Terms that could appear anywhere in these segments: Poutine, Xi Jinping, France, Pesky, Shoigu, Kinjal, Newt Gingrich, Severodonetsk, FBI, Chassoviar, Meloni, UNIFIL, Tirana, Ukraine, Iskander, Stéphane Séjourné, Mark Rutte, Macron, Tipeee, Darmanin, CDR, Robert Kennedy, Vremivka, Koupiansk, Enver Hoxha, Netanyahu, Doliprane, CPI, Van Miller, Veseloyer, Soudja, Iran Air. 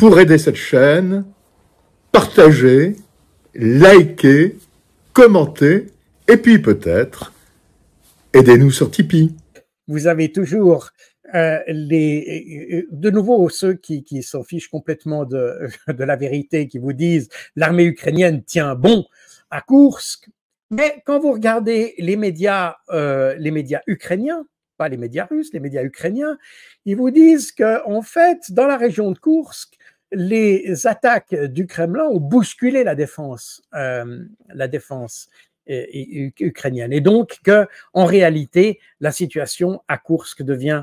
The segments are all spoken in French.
pour aider cette chaîne, partagez, likez, commentez, et puis peut-être, aidez-nous sur Tipeee. Vous avez toujours de nouveau ceux qui s'en fichent complètement de la vérité, qui vous disent l'armée ukrainienne tient bon à Kursk. Mais quand vous regardez les médias ukrainiens, pas les médias russes, les médias ukrainiens, ils vous disent qu'en fait, dans la région de Kursk, les attaques du Kremlin ont bousculé la défense ukrainienne. Et donc, qu'en réalité, la situation à Kursk devient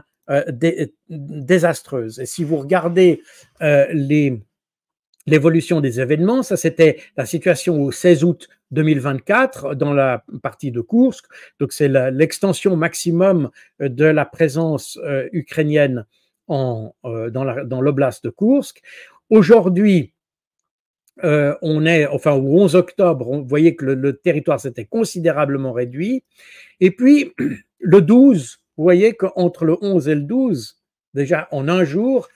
désastreuse. Et si vous regardez l'évolution des événements, ça c'était la situation au 16 août 2024 dans la partie de Kursk. Donc c'est l'extension maximum de la présence ukrainienne dans l'oblast de Kursk. Aujourd'hui, on est au 11 octobre, on voyait que le territoire s'était considérablement réduit. Et puis le 12, vous voyez qu'entre le 11 et le 12, déjà en un jour,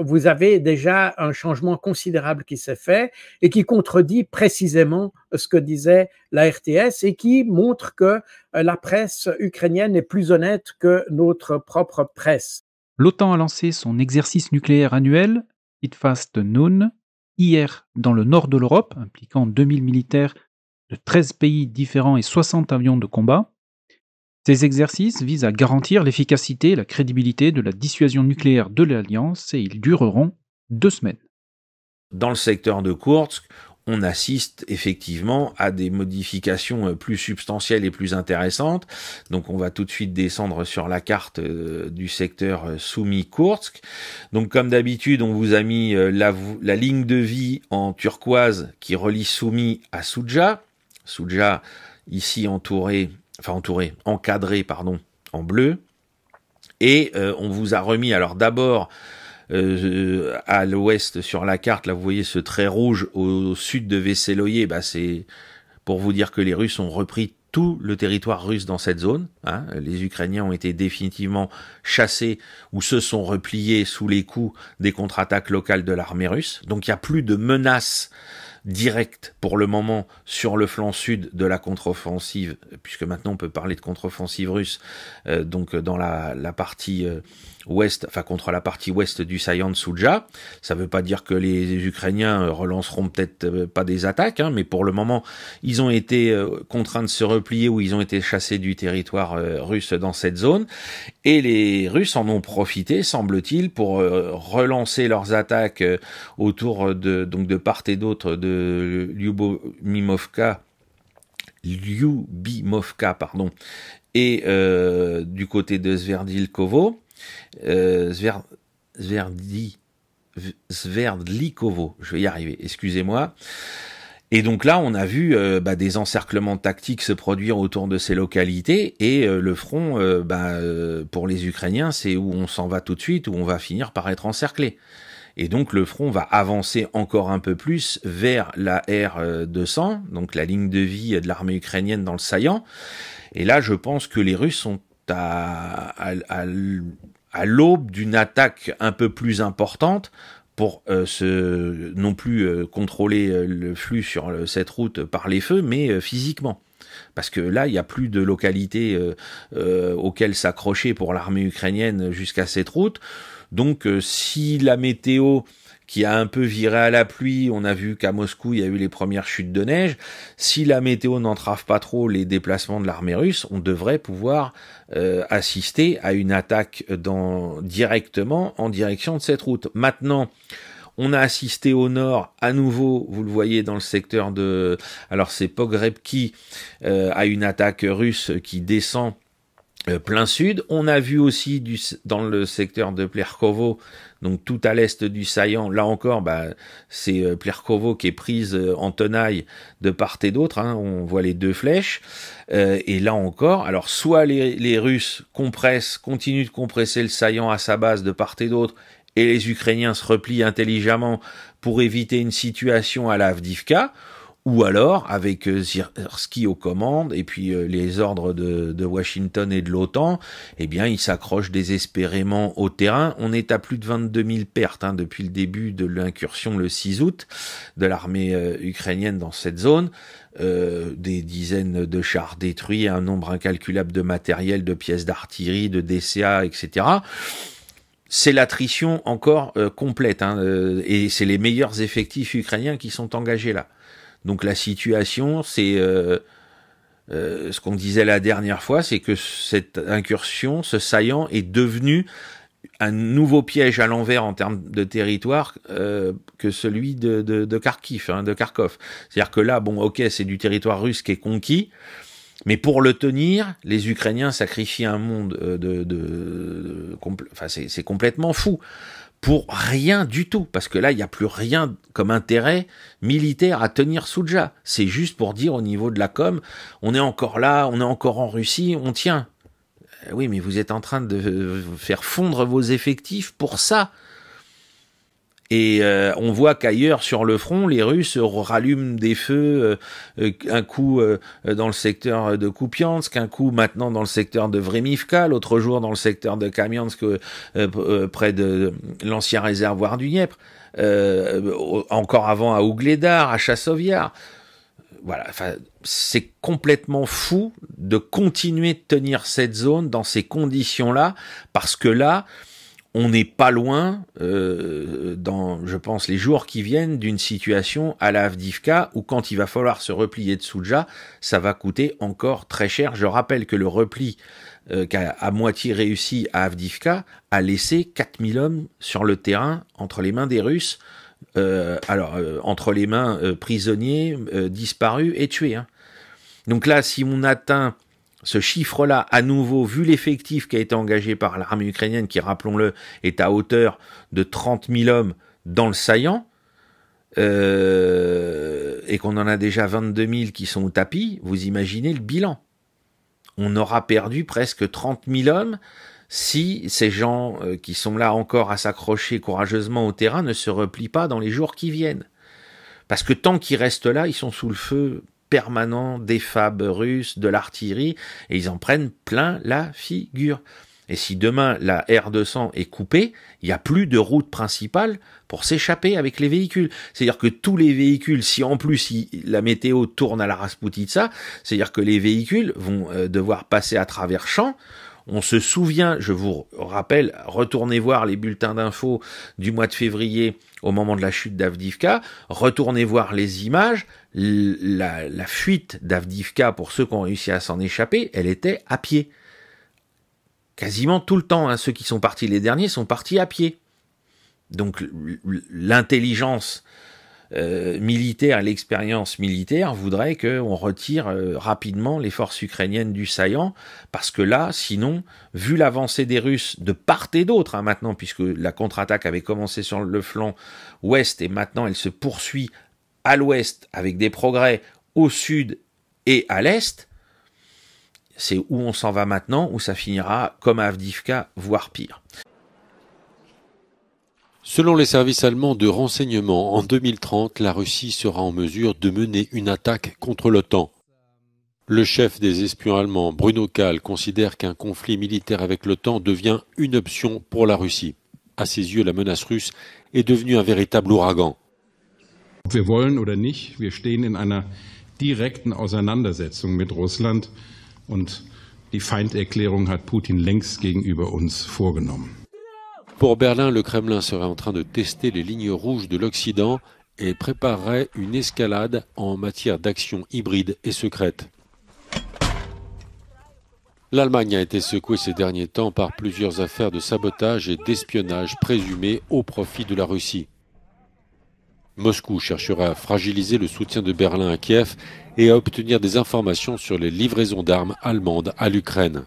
vous avez déjà un changement considérable qui s'est fait et qui contredit précisément ce que disait la RTS et qui montre que la presse ukrainienne est plus honnête que notre propre presse. L'OTAN a lancé son exercice nucléaire annuel, Steadfast Noon, hier dans le nord de l'Europe, impliquant 2000 militaires de 13 pays différents et 60 avions de combat. Ces exercices visent à garantir l'efficacité et la crédibilité de la dissuasion nucléaire de l'Alliance et ils dureront 2 semaines. Dans le secteur de Kursk, on assiste effectivement à des modifications plus substantielles et plus intéressantes. Donc on va tout de suite descendre sur la carte du secteur Soumy-Kursk. Donc comme d'habitude, on vous a mis la ligne de vie en turquoise qui relie Soumy à Soudja. Soudja, ici encadré, en bleu. Et on vous a remis, alors d'abord, à l'ouest sur la carte, là vous voyez ce trait rouge au sud de Veseloyer, bah, c'est pour vous dire que les Russes ont repris tout le territoire russe dans cette zone. Hein. Les Ukrainiens ont été définitivement chassés ou se sont repliés sous les coups des contre-attaques locales de l'armée russe. Donc il n'y a plus de menace directe pour le moment sur le flanc sud de la contre-offensive, puisque maintenant on peut parler de contre-offensive russe, donc dans la partie ouest, enfin contre la partie ouest du saillant de Soudja. Ça ne veut pas dire que les Ukrainiens relanceront peut-être pas des attaques, hein, mais pour le moment ils ont été contraints de se replier ou ils ont été chassés du territoire russe dans cette zone, et les Russes en ont profité, semble-t-il, pour relancer leurs attaques autour de part et d'autre de Lyubimovka, et du côté de Sverdlikovo, Sverdlikovo, je vais y arriver, excusez-moi. Et donc là, on a vu des encerclements tactiques se produire autour de ces localités, et le front, pour les Ukrainiens, c'est où on s'en va tout de suite, où on va finir par être encerclé. Et donc le front va avancer encore un peu plus vers la R200, donc la ligne de vie de l'armée ukrainienne dans le saillant. Et là, je pense que les Russes sont à l'aube d'une attaque un peu plus importante pour non plus contrôler le flux sur cette route par les feux, mais physiquement. Parce que là, il n'y a plus de localités auxquelles s'accrocher pour l'armée ukrainienne jusqu'à cette route. Donc si la météo qui a un peu viré à la pluie, on a vu qu'à Moscou il y a eu les premières chutes de neige, si la météo n'entrave pas trop les déplacements de l'armée russe, on devrait pouvoir assister à une attaque directement en direction de cette route. Maintenant, on a assisté au nord, à nouveau, vous le voyez dans le secteur de... Alors c'est Pogrebki, à une attaque russe qui descend plein sud. On a vu aussi dans le secteur de Plerkovo, donc tout à l'est du saillant, là encore, c'est Plerkovo qui est prise en tenaille de part et d'autre, hein, on voit les 2 flèches, et là encore, alors soit les Russes continuent de compresser le saillant à sa base de part et d'autre, et les Ukrainiens se replient intelligemment pour éviter une situation à la Avdivka, ou alors avec Kursk aux commandes et puis les ordres de Washington et de l'OTAN, eh bien ils s'accrochent désespérément au terrain. On est à plus de 22 000 pertes hein, depuis le début de l'incursion le 6 août de l'armée ukrainienne dans cette zone. Des dizaines de chars détruits, un nombre incalculable de matériel, de pièces d'artillerie, de DCA, etc. C'est l'attrition encore complète, hein, et c'est les meilleurs effectifs ukrainiens qui sont engagés là. Donc la situation, c'est ce qu'on disait la dernière fois, c'est que cette incursion, ce saillant est devenu un nouveau piège à l'envers en termes de territoire que celui de Kharkiv, hein, de Kharkov. C'est-à-dire que là, bon, ok, c'est du territoire russe qui est conquis, mais pour le tenir, les Ukrainiens sacrifient un monde enfin, c'est complètement fou. Pour rien du tout, parce que là, il n'y a plus rien comme intérêt militaire à tenir Soudja. C'est juste pour dire au niveau de la com, on est encore là, on est encore en Russie, on tient. Oui, mais vous êtes en train de faire fondre vos effectifs pour ça. Et on voit qu'ailleurs, sur le front, les Russes rallument des feux, un coup dans le secteur de Koupiansk, un coup maintenant dans le secteur de Vremivka, l'autre jour dans le secteur de Kamiansk, près de l'ancien réservoir du Dniepr, encore avant à Ougledar, à Chassoviar. Voilà, enfin, c'est complètement fou de continuer de tenir cette zone dans ces conditions-là, parce que là, on n'est pas loin, dans, je pense, les jours qui viennent, d'une situation à la Avdivka où quand il va falloir se replier de Soudja, ça va coûter encore très cher. Je rappelle que le repli qu'a à moitié réussi à Avdivka a laissé 4000 hommes sur le terrain entre les mains des Russes, entre les mains prisonniers, disparus et tués. Hein. Donc là, si on atteint ce chiffre-là, à nouveau, vu l'effectif qui a été engagé par l'armée ukrainienne, qui, rappelons-le, est à hauteur de 30 000 hommes dans le saillant, et qu'on en a déjà 22 000 qui sont au tapis, vous imaginez le bilan. On aura perdu presque 30 000 hommes si ces gens qui sont là encore à s'accrocher courageusement au terrain ne se replient pas dans les jours qui viennent. Parce que tant qu'ils restent là, ils sont sous le feu permanent des FAB russes, de l'artillerie, et ils en prennent plein la figure. Et si demain la R200 est coupée, il n'y a plus de route principale pour s'échapper avec les véhicules. C'est-à-dire que tous les véhicules, si en plus la météo tourne à la Raspoutitsa, c'est-à-dire que les véhicules vont devoir passer à travers champs. On se souvient, je vous rappelle, retournez voir les bulletins d'infos du mois de février au moment de la chute d'Avdivka, retournez voir les images, la fuite d'Avdivka pour ceux qui ont réussi à s'en échapper, elle était à pied. Quasiment tout le temps, hein, ceux qui sont partis les derniers sont partis à pied. Donc l'intelligence militaire et l'expérience militaire voudrait qu'on retire rapidement les forces ukrainiennes du saillant, parce que là, sinon, vu l'avancée des Russes de part et d'autre, hein, maintenant, puisque la contre-attaque avait commencé sur le flanc ouest, et maintenant elle se poursuit à l'ouest, avec des progrès au sud et à l'est, c'est où on s'en va maintenant, où ça finira comme à Avdivka, voire pire. Selon les services allemands de renseignement, en 2030, la Russie sera en mesure de mener une attaque contre l'OTAN. Le chef des espions allemands, Bruno Kahl, considère qu'un conflit militaire avec l'OTAN devient une option pour la Russie. À ses yeux, la menace russe est devenue un véritable ouragan. Ob wir wollen oder nicht, wir stehen in einer direkten Auseinandersetzung mit Russland und die Feinderklärung hat Putin längst gegenüber uns vorgenommen. Pour Berlin, le Kremlin serait en train de tester les lignes rouges de l'Occident et préparerait une escalade en matière d'action hybride et secrète. L'Allemagne a été secouée ces derniers temps par plusieurs affaires de sabotage et d'espionnage présumés au profit de la Russie. Moscou cherchera à fragiliser le soutien de Berlin à Kiev et à obtenir des informations sur les livraisons d'armes allemandes à l'Ukraine.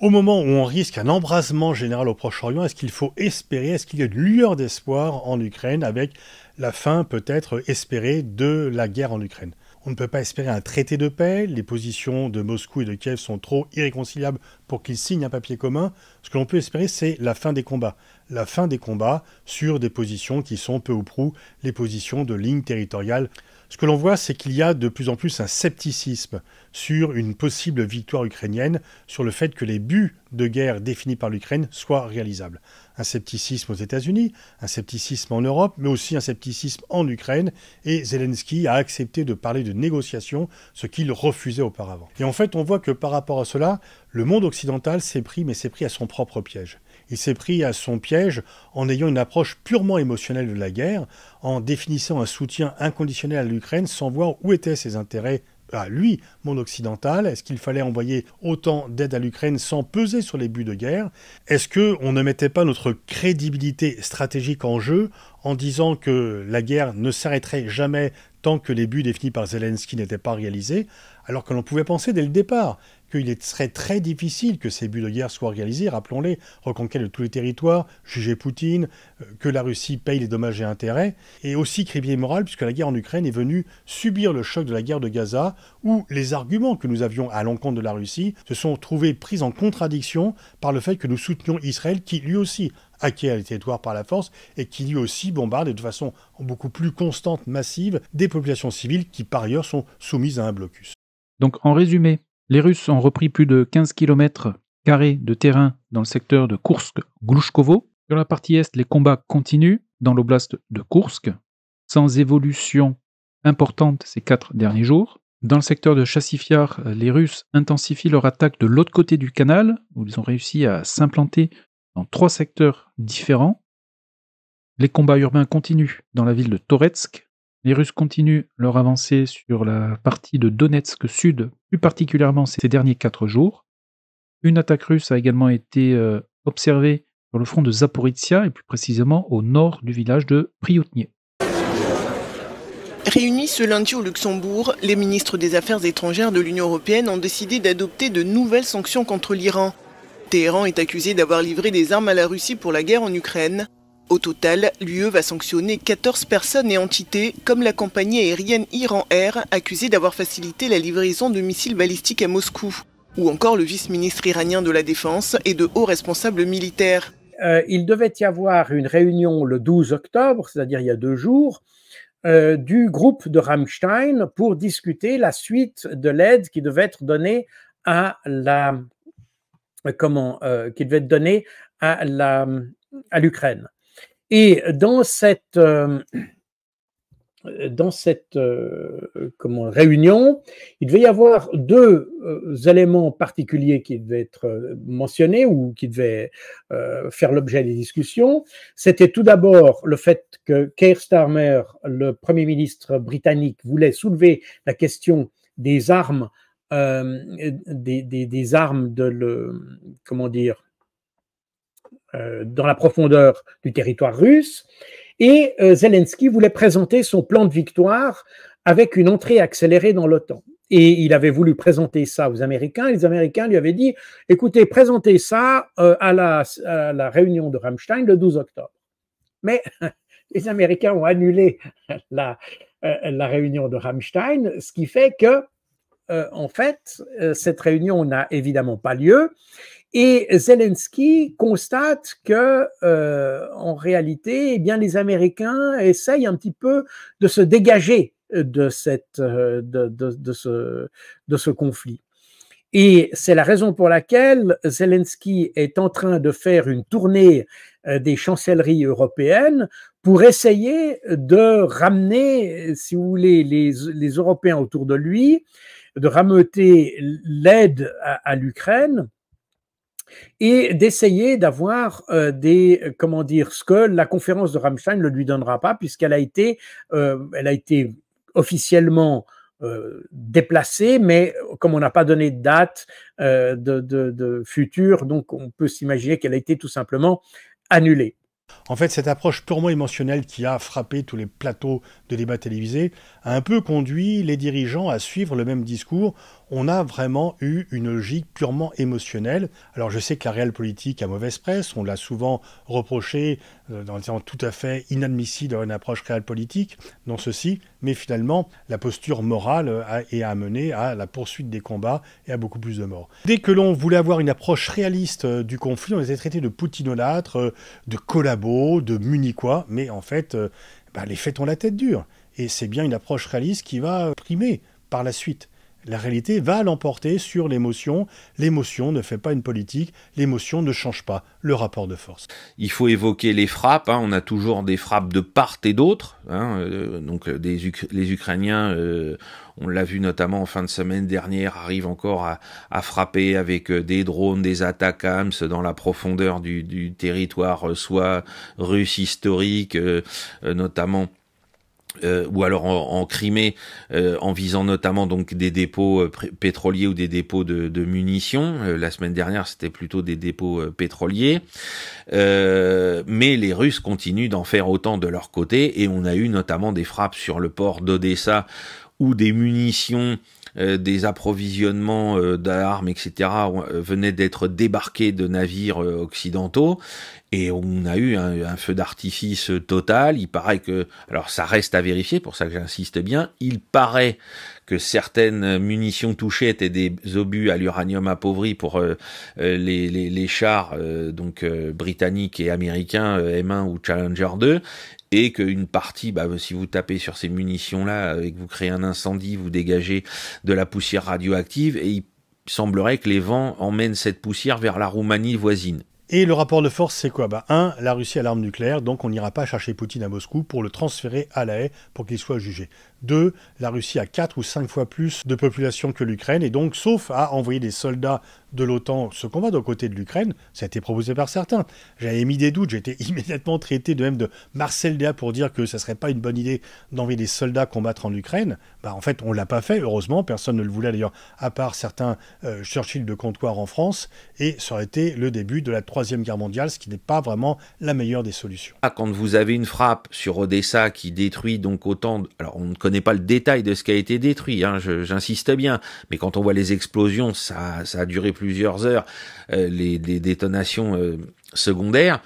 Au moment où on risque un embrasement général au Proche-Orient, est-ce qu'il faut espérer, est-ce qu'il y a une lueur d'espoir en Ukraine avec la fin peut-être espérée de la guerre en Ukraine? On ne peut pas espérer un traité de paix, les positions de Moscou et de Kiev sont trop irréconciliables pour qu'ils signent un papier commun. Ce que l'on peut espérer, c'est la fin des combats, la fin des combats sur des positions qui sont peu ou prou les positions de ligne territoriale. Ce que l'on voit, c'est qu'il y a de plus en plus un scepticisme sur une possible victoire ukrainienne, sur le fait que les buts de guerre définis par l'Ukraine soient réalisables. Un scepticisme aux États-Unis, un scepticisme en Europe, mais aussi un scepticisme en Ukraine. Et Zelensky a accepté de parler de négociations, ce qu'il refusait auparavant. Et en fait, on voit que par rapport à cela, le monde occidental s'est pris, mais s'est pris à son propre piège. Il s'est pris à son piège en ayant une approche purement émotionnelle de la guerre, en définissant un soutien inconditionnel à l'Ukraine sans voir où étaient ses intérêts à lui, monde occidental. Est-ce qu'il fallait envoyer autant d'aide à l'Ukraine sans peser sur les buts de guerre? Est-ce qu'on ne mettait pas notre crédibilité stratégique en jeu en disant que la guerre ne s'arrêterait jamais tant que les buts définis par Zelensky n'étaient pas réalisés, alors que l'on pouvait penser dès le départ qu'il serait très difficile que ces buts de guerre soient réalisés, rappelons-les, reconquête de tous les territoires, juger Poutine, que la Russie paye les dommages et intérêts, et aussi criblé moral, puisque la guerre en Ukraine est venue subir le choc de la guerre de Gaza, où les arguments que nous avions à l'encontre de la Russie se sont trouvés pris en contradiction par le fait que nous soutenions Israël, qui lui aussi acquiert les territoires par la force, et qui lui aussi bombarde, et de façon beaucoup plus constante, massive, des populations civiles qui par ailleurs sont soumises à un blocus. Donc en résumé, les Russes ont repris plus de 15 km² de terrain dans le secteur de Kursk-Glouchkovo. Sur la partie est, les combats continuent dans l'oblast de Kursk, sans évolution importante ces 4 derniers jours. Dans le secteur de Chassifiar, les Russes intensifient leur attaque de l'autre côté du canal, où ils ont réussi à s'implanter dans 3 secteurs différents. Les combats urbains continuent dans la ville de Toretsk. Les Russes continuent leur avancée sur la partie de Donetsk Sud, plus particulièrement ces derniers 4 jours. Une attaque russe a également été observée sur le front de Zaporizhia, et plus précisément au nord du village de Prioutnie. Réunis ce lundi au Luxembourg, les ministres des Affaires étrangères de l'Union européenne ont décidé d'adopter de nouvelles sanctions contre l'Iran. Téhéran est accusé d'avoir livré des armes à la Russie pour la guerre en Ukraine. Au total, l'UE va sanctionner 14 personnes et entités, comme la compagnie aérienne Iran Air, accusée d'avoir facilité la livraison de missiles balistiques à Moscou, ou encore le vice-ministre iranien de la Défense et de hauts responsables militaires. Il devait y avoir une réunion le 12 octobre, c'est-à-dire il y a 2 jours, du groupe de Ramstein pour discuter la suite de l'aide qui devait être donnée à la... à l'Ukraine. Et dans cette réunion, il devait y avoir 2 éléments particuliers qui devaient être mentionnés ou qui devaient faire l'objet des discussions. C'était tout d'abord le fait que Keir Starmer, le Premier ministre britannique, voulait soulever la question des armes, dans la profondeur du territoire russe, et Zelensky voulait présenter son plan de victoire avec une entrée accélérée dans l'OTAN. Et il avait voulu présenter ça aux Américains, et les Américains lui avaient dit « Écoutez, présentez ça à la réunion de Ramstein le 12 octobre ». Mais les Américains ont annulé la réunion de Ramstein, ce qui fait que, en fait, cette réunion n'a évidemment pas lieu. Et Zelensky constate que, en réalité, eh bien, les Américains essayent un petit peu de se dégager de ce conflit. Et c'est la raison pour laquelle Zelensky est en train de faire une tournée des chancelleries européennes pour essayer de ramener, si vous voulez, les Européens autour de lui, de rameuter l'aide à l'Ukraine, et d'essayer d'avoir ce que la conférence de Ramstein ne lui donnera pas, puisqu'elle a été, officiellement déplacée, mais comme on n'a pas donné de date de future, donc on peut s'imaginer qu'elle a été tout simplement annulée. En fait, cette approche purement émotionnelle qui a frappé tous les plateaux de débat télévisés a un peu conduit les dirigeants à suivre le même discours. On a vraiment eu une logique purement émotionnelle. Alors je sais que la réelle politique a mauvaise presse, on l'a souvent reproché dans le sens tout à fait inadmissible dans une approche réelle politique, non ceci, mais finalement la posture morale est amenée à la poursuite des combats et à beaucoup plus de morts. Dès que l'on voulait avoir une approche réaliste du conflit, on était traité de poutinolâtres, de collabos, de munichois, mais en fait, les faits ont la tête dure. Et c'est bien une approche réaliste qui va primer par la suite. La réalité va l'emporter sur l'émotion. L'émotion ne fait pas une politique. L'émotion ne change pas le rapport de force. Il faut évoquer les frappes. On a toujours des frappes de part et d'autre. Donc les Ukrainiens, on l'a vu notamment en fin de semaine dernière, arrivent encore à frapper avec des drones, des attaques AMS dans la profondeur du territoire, soit russe historique, notamment... ou alors en Crimée, en visant notamment donc des dépôts pétroliers ou des dépôts de munitions. La semaine dernière, c'était plutôt des dépôts pétroliers. Mais les Russes continuent d'en faire autant de leur côté, et on a eu notamment des frappes sur le port d'Odessa où des munitions, des approvisionnements d'armes, etc. venaient d'être débarqués de navires occidentaux. Et on a eu un feu d'artifice total. Il paraît que, alors ça reste à vérifier, pour ça que j'insiste bien, il paraît que certaines munitions touchées étaient des obus à l'uranium appauvri pour les chars britanniques et américains M1 ou Challenger 2, et qu'une partie, si vous tapez sur ces munitions-là et que vous créez un incendie, vous dégagez de la poussière radioactive, et il semblerait que les vents emmènent cette poussière vers la Roumanie voisine. Et le rapport de force, c'est quoi ? 1, la Russie a l'arme nucléaire, donc on n'ira pas chercher Poutine à Moscou pour le transférer à La Haye pour qu'il soit jugé. 2, la Russie a 4 ou 5 fois plus de population que l'Ukraine, et donc, sauf à envoyer des soldats de l'OTAN se combattre aux côtés de l'Ukraine, ça a été proposé par certains. J'avais mis des doutes, j'étais immédiatement traité de même de Marcel Déa pour dire que ça ne serait pas une bonne idée d'envoyer des soldats combattre en Ukraine. En fait, on ne l'a pas fait, heureusement, personne ne le voulait d'ailleurs, à part certains Churchill de comptoir en France, et ça aurait été le début de la Troisième Guerre mondiale, ce qui n'est pas vraiment la meilleure des solutions. Quand vous avez une frappe sur Odessa qui détruit donc autant... Alors, on ne connaît pas le détail de ce qui a été détruit, j'insiste bien, mais quand on voit les explosions, ça a duré plusieurs heures, les détonations secondaires,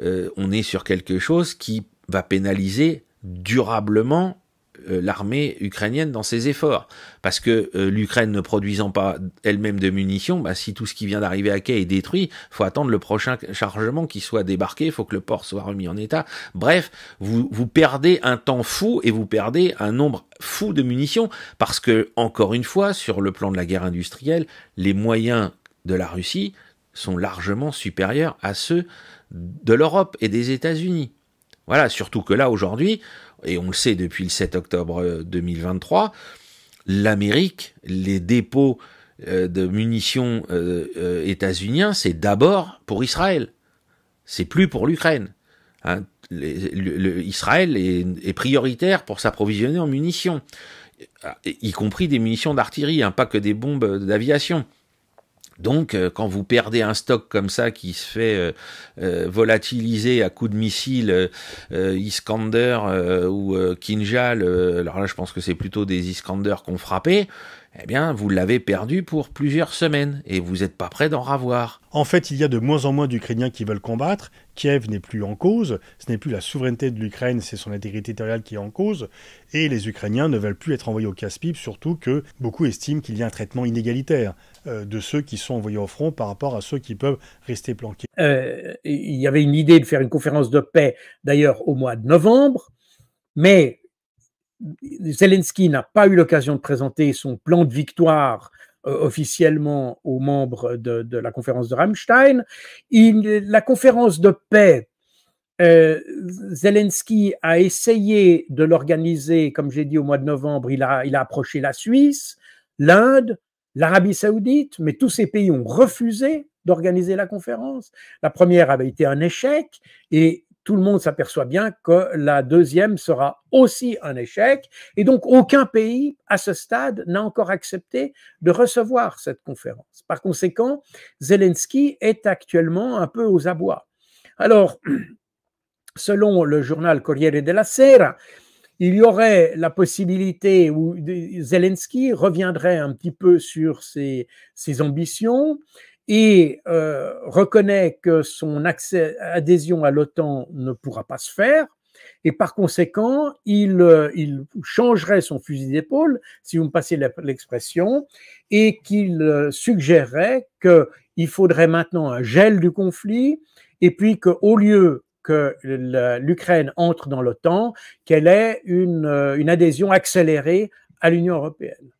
on est sur quelque chose qui va pénaliser durablement l'armée ukrainienne dans ses efforts. Parce que l'Ukraine ne produisant pas elle-même de munitions, si tout ce qui vient d'arriver à quai est détruit, faut attendre le prochain chargement qui soit débarqué, il faut que le port soit remis en état. Bref, vous perdez un temps fou et vous perdez un nombre fou de munitions parce que, encore une fois, sur le plan de la guerre industrielle, les moyens de la Russie sont largement supérieurs à ceux de l'Europe et des États-Unis. Voilà, surtout que là, aujourd'hui, et on le sait depuis le 7 octobre 2023, l'Amérique, les dépôts de munitions états-uniens, c'est d'abord pour Israël. C'est plus pour l'Ukraine. Israël est prioritaire pour s'approvisionner en munitions, y compris des munitions d'artillerie, pas que des bombes d'aviation. Donc, quand vous perdez un stock comme ça qui se fait volatiliser à coups de missiles Iskander ou Kinjal, alors là je pense que c'est plutôt des Iskander qu'on frappait, eh bien vous l'avez perdu pour plusieurs semaines et vous n'êtes pas prêt d'en ravoir. En fait, il y a de moins en moins d'Ukrainiens qui veulent combattre. Kiev n'est plus en cause, ce n'est plus la souveraineté de l'Ukraine, c'est son intégrité territoriale qui est en cause, et les Ukrainiens ne veulent plus être envoyés au casse-pipe, surtout que beaucoup estiment qu'il y a un traitement inégalitaire de ceux qui sont envoyés au front par rapport à ceux qui peuvent rester planqués. Il y avait une idée de faire une conférence de paix, d'ailleurs au mois de novembre, mais Zelensky n'a pas eu l'occasion de présenter son plan de victoire officiellement aux membres de la conférence de Ramstein. La conférence de paix, Zelensky a essayé de l'organiser, comme j'ai dit, au mois de novembre. Il a approché la Suisse, l'Inde, l'Arabie Saoudite, mais tous ces pays ont refusé d'organiser la conférence. La première avait été un échec et tout le monde s'aperçoit bien que la deuxième sera aussi un échec. Et donc, aucun pays, à ce stade, n'a encore accepté de recevoir cette conférence. Par conséquent, Zelensky est actuellement un peu aux abois. Alors, selon le journal Corriere della Sera, il y aurait la possibilité où Zelensky reviendrait un petit peu sur ses ambitions et reconnaît que son adhésion à l'OTAN ne pourra pas se faire, et par conséquent, il changerait son fusil d'épaule, si vous me passez l'expression, et qu'il suggérerait qu'il faudrait maintenant un gel du conflit, et puis qu'au lieu que l'Ukraine entre dans l'OTAN, qu'elle ait une adhésion accélérée à l'Union européenne.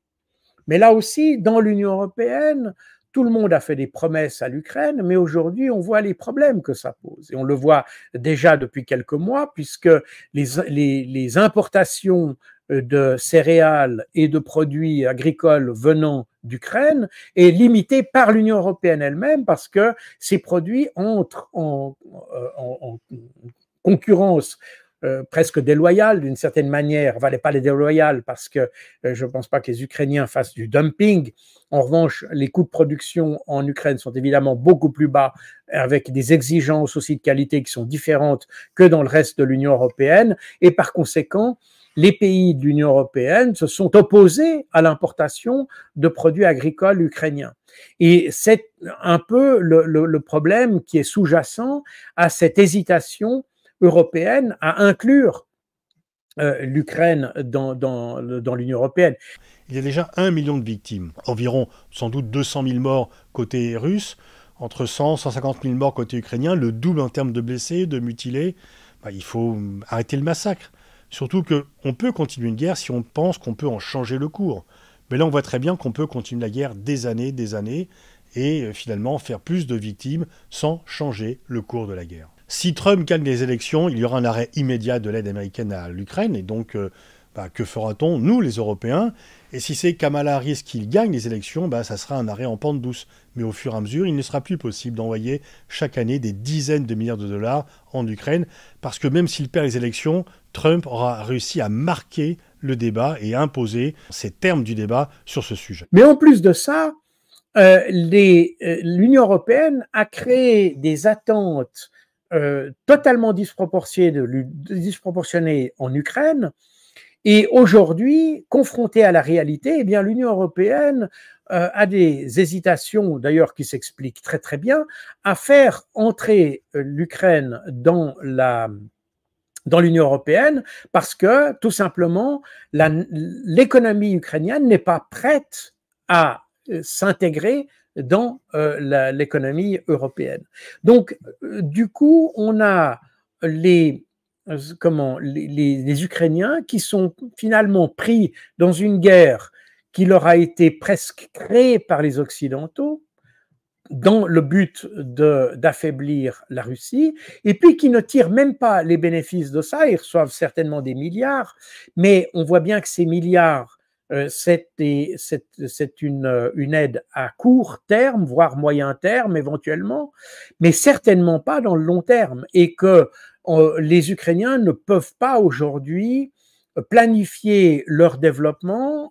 Mais là aussi, dans l'Union européenne, tout le monde a fait des promesses à l'Ukraine, mais aujourd'hui, on voit les problèmes que ça pose. Et on le voit déjà depuis quelques mois, puisque les importations de céréales et de produits agricoles venant d'Ukraine est limitée par l'Union européenne elle-même, parce que ces produits entrent en concurrence presque déloyale, d'une certaine manière, valait pas les déloyales parce que je ne pense pas que les Ukrainiens fassent du dumping. En revanche, les coûts de production en Ukraine sont évidemment beaucoup plus bas, avec des exigences aussi de qualité qui sont différentes que dans le reste de l'Union européenne. Et par conséquent, les pays de l'Union européenne se sont opposés à l'importation de produits agricoles ukrainiens. Et c'est un peu le problème qui est sous-jacent à cette hésitation européenne à inclure l'Ukraine dans l'Union européenne. Il y a déjà 1 million de victimes, environ sans doute 200 000 morts côté russe, entre 100 et 150 000 morts côté ukrainien, le double en termes de blessés, de mutilés. Ben, il faut arrêter le massacre. Surtout qu'on peut continuer une guerre si on pense qu'on peut en changer le cours. Mais là, on voit très bien qu'on peut continuer la guerre des années, et finalement faire plus de victimes sans changer le cours de la guerre. Si Trump gagne les élections, il y aura un arrêt immédiat de l'aide américaine à l'Ukraine. Et donc, que fera-t-on, nous, les Européens? Et si c'est Kamala Harris qui gagne les élections, ça sera un arrêt en pente douce. Mais au fur et à mesure, il ne sera plus possible d'envoyer chaque année des dizaines de milliards de dollars en Ukraine. Parce que même s'il perd les élections, Trump aura réussi à marquer le débat et à imposer ses termes du débat sur ce sujet. Mais en plus de ça, l'Union européenne a créé des attentes totalement disproportionné en Ukraine, et aujourd'hui, confrontée à la réalité, eh bien l'Union européenne a des hésitations, d'ailleurs qui s'expliquent très très bien, à faire entrer l'Ukraine dans l'Union européenne, parce que tout simplement l'économie ukrainienne n'est pas prête à s'intégrer dans l'économie européenne. Donc, du coup, on a les Ukrainiens qui sont finalement pris dans une guerre qui leur a été presque créée par les Occidentaux dans le but d'affaiblir la Russie, et puis qui ne tirent même pas les bénéfices de ça. Ils reçoivent certainement des milliards, mais on voit bien que ces milliards, c'est une aide à court terme, voire moyen terme éventuellement, mais certainement pas dans le long terme, et que les Ukrainiens ne peuvent pas aujourd'hui planifier leur développement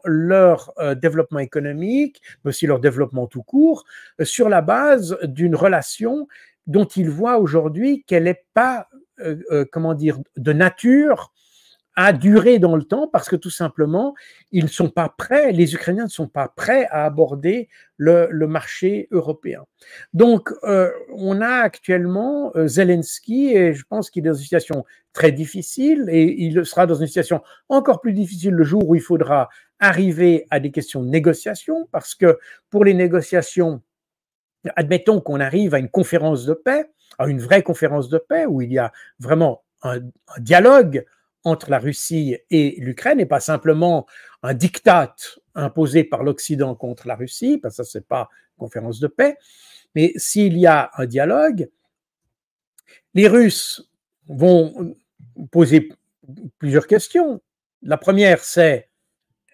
économique, mais aussi leur développement tout court, sur la base d'une relation dont ils voient aujourd'hui qu'elle n'est pas, de nature à durer dans le temps, parce que tout simplement, ils ne sont pas prêts, les Ukrainiens ne sont pas prêts à aborder le marché européen. Donc, on a actuellement Zelensky, et je pense qu'il est dans une situation très difficile, et il sera dans une situation encore plus difficile le jour où il faudra arriver à des questions de négociation, parce que pour les négociations, admettons qu'on arrive à une conférence de paix, à une vraie conférence de paix, où il y a vraiment un dialogue entre la Russie et l'Ukraine, et pas simplement un diktat imposé par l'Occident contre la Russie, parce que ça, c'est pas une conférence de paix, mais s'il y a un dialogue, les Russes vont poser plusieurs questions. La première, c'est: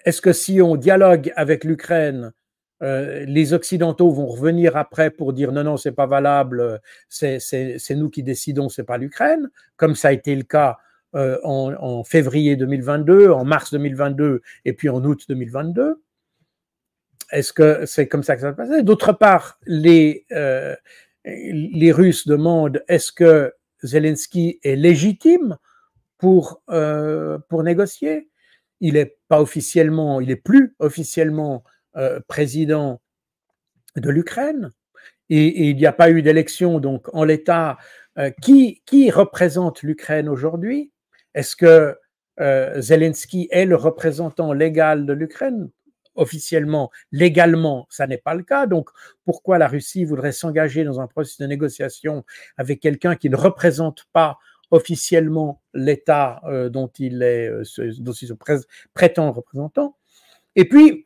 est-ce que si on dialogue avec l'Ukraine, les Occidentaux vont revenir après pour dire non, c'est pas valable, c'est nous qui décidons, c'est pas l'Ukraine, comme ça a été le cas en février 2022, en mars 2022 et puis en août 2022. Est-ce que c'est comme ça que ça va se passer? D'autre part, les Russes demandent: est-ce que Zelensky est légitime pour négocier? Il n'est pas officiellement, il n'est plus officiellement président de l'Ukraine. et il n'y a pas eu d'élection, donc en l'état, qui représente l'Ukraine aujourd'hui? Est-ce que Zelensky est le représentant légal de l'Ukraine? Officiellement, légalement, ça n'est pas le cas. Donc, pourquoi la Russie voudrait s'engager dans un processus de négociation avec quelqu'un qui ne représente pas officiellement l'État dont il se prétend représentant? Et puis,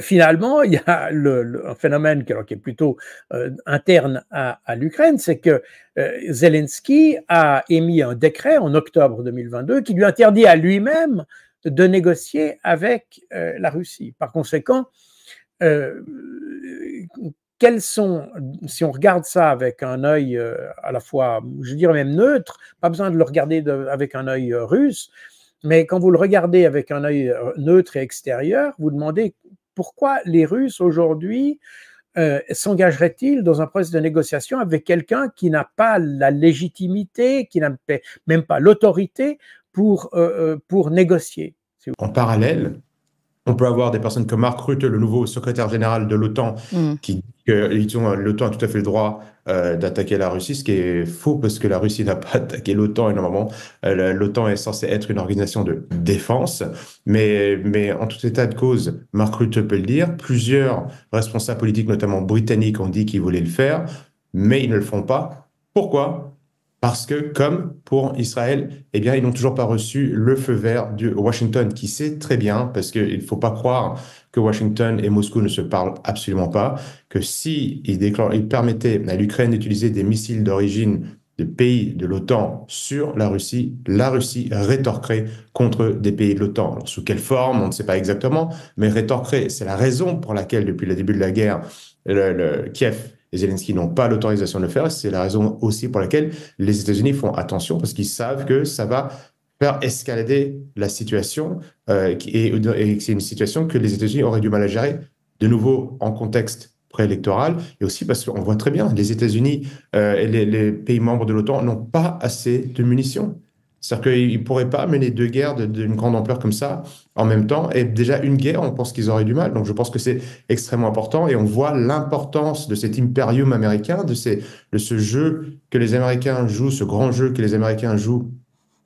finalement, il y a un phénomène qui est plutôt interne à l'Ukraine, c'est que Zelensky a émis un décret en octobre 2022 qui lui interdit à lui-même de négocier avec la Russie. Par conséquent, quels sont, si on regarde ça avec un œil à la fois, je dirais même neutre, pas besoin de le regarder avec un œil russe, mais quand vous le regardez avec un œil neutre et extérieur, vous demandez pourquoi les Russes aujourd'hui s'engageraient-ils dans un processus de négociation avec quelqu'un qui n'a pas la légitimité, qui n'a même pas l'autorité pour négocier. En parallèle, on peut avoir des personnes comme Mark Rutte, le nouveau secrétaire général de l'OTAN, qui dit que l'OTAN a tout à fait le droit d'attaquer la Russie, ce qui est faux parce que la Russie n'a pas attaqué l'OTAN énormément. L'OTAN est censée être une organisation de défense, mais en tout état de cause, Mark Rutte peut le dire. Plusieurs responsables politiques, notamment britanniques, ont dit qu'ils voulaient le faire, mais ils ne le font pas. Pourquoi ? Parce que, comme pour Israël, eh bien, ils n'ont toujours pas reçu le feu vert de Washington, qui sait très bien, parce qu'il ne faut pas croire que Washington et Moscou ne se parlent absolument pas, que s'ils permettaient à l'Ukraine d'utiliser des missiles d'origine de pays de l'OTAN sur la Russie rétorquerait contre des pays de l'OTAN. Alors, sous quelle forme, on ne sait pas exactement, mais rétorquerait. C'est la raison pour laquelle, depuis le début de la guerre, le Kiev... Les Zelensky n'ont pas l'autorisation de le faire. C'est la raison aussi pour laquelle les États-Unis font attention, parce qu'ils savent que ça va faire escalader la situation et c'est une situation que les États-Unis auraient du mal à gérer, de nouveau en contexte préélectoral, et aussi parce qu'on voit très bien les États-Unis et les pays membres de l'OTAN n'ont pas assez de munitions. C'est-à-dire qu'ils ne pourraient pas mener deux guerres d'une grande ampleur comme ça en même temps. Et déjà, une guerre, on pense qu'ils auraient du mal. Donc, je pense que c'est extrêmement important. Et on voit l'importance de cet impérium américain, de ce jeu que les Américains jouent, ce grand jeu que les Américains jouent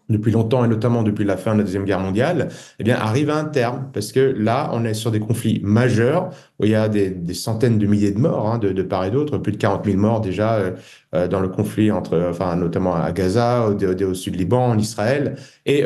depuis longtemps, et notamment depuis la fin de la Deuxième Guerre mondiale, eh bien, arrive à un terme. Parce que là, on est sur des conflits majeurs où il y a des centaines de milliers de morts de part et d'autre, plus de 40 000 morts déjà dans le conflit, notamment à Gaza, au sud du Liban, en Israël, et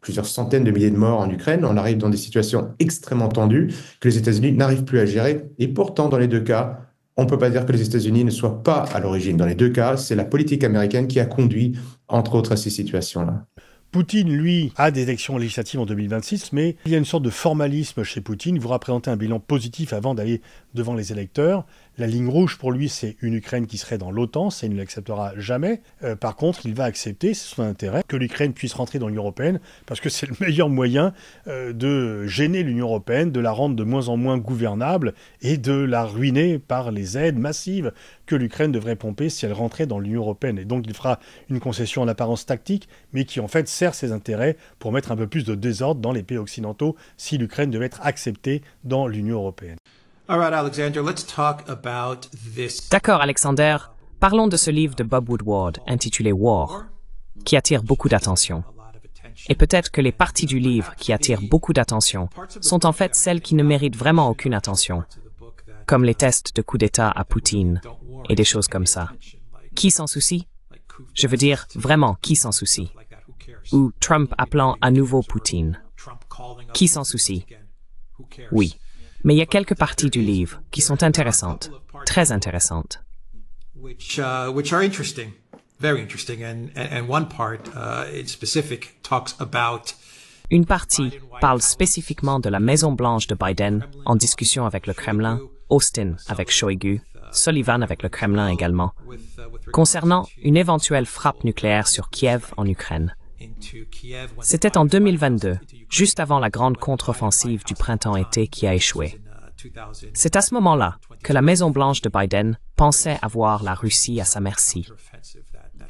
plusieurs centaines de milliers de morts en Ukraine. On arrive dans des situations extrêmement tendues que les États-Unis n'arrivent plus à gérer. Et pourtant, dans les deux cas, on ne peut pas dire que les États-Unis ne soient pas à l'origine. Dans les deux cas, c'est la politique américaine qui a conduit, entre autres, à ces situations-là. Poutine, lui, a des élections législatives en 2026, mais il y a une sorte de formalisme chez Poutine. Il voudra présenter un bilan positif avant d'aller devant les électeurs. La ligne rouge, pour lui, c'est une Ukraine qui serait dans l'OTAN. Ça, il ne l'acceptera jamais. Par contre, il va accepter, c'est son intérêt, que l'Ukraine puisse rentrer dans l'Union européenne, parce que c'est le meilleur moyen de gêner l'Union européenne, de la rendre de moins en moins gouvernable et de la ruiner par les aides massives que l'Ukraine devrait pomper si elle rentrait dans l'Union européenne. Et donc, il fera une concession en apparence tactique, mais qui, en fait, sert ses intérêts pour mettre un peu plus de désordre dans les pays occidentaux si l'Ukraine devait être acceptée dans l'Union européenne. D'accord, Alexander. Parlons de ce livre de Bob Woodward, intitulé War, qui attire beaucoup d'attention. Et peut-être que les parties du livre qui attirent beaucoup d'attention sont en fait celles qui ne méritent vraiment aucune attention, comme les tests de coup d'État à Poutine et des choses comme ça. Qui s'en soucie? Je veux dire, vraiment, qui s'en soucie? Ou Trump appelant à nouveau Poutine. Qui s'en soucie? Oui. Mais il y a quelques parties du livre qui sont intéressantes, très intéressantes. Une partie parle spécifiquement de la Maison-Blanche de Biden en discussion avec le Kremlin, Austin avec Shoigu, Sullivan avec le Kremlin également, concernant une éventuelle frappe nucléaire sur Kiev en Ukraine. C'était en 2022, juste avant la grande contre-offensive du printemps-été qui a échoué. C'est à ce moment-là que la Maison-Blanche de Biden pensait avoir la Russie à sa merci,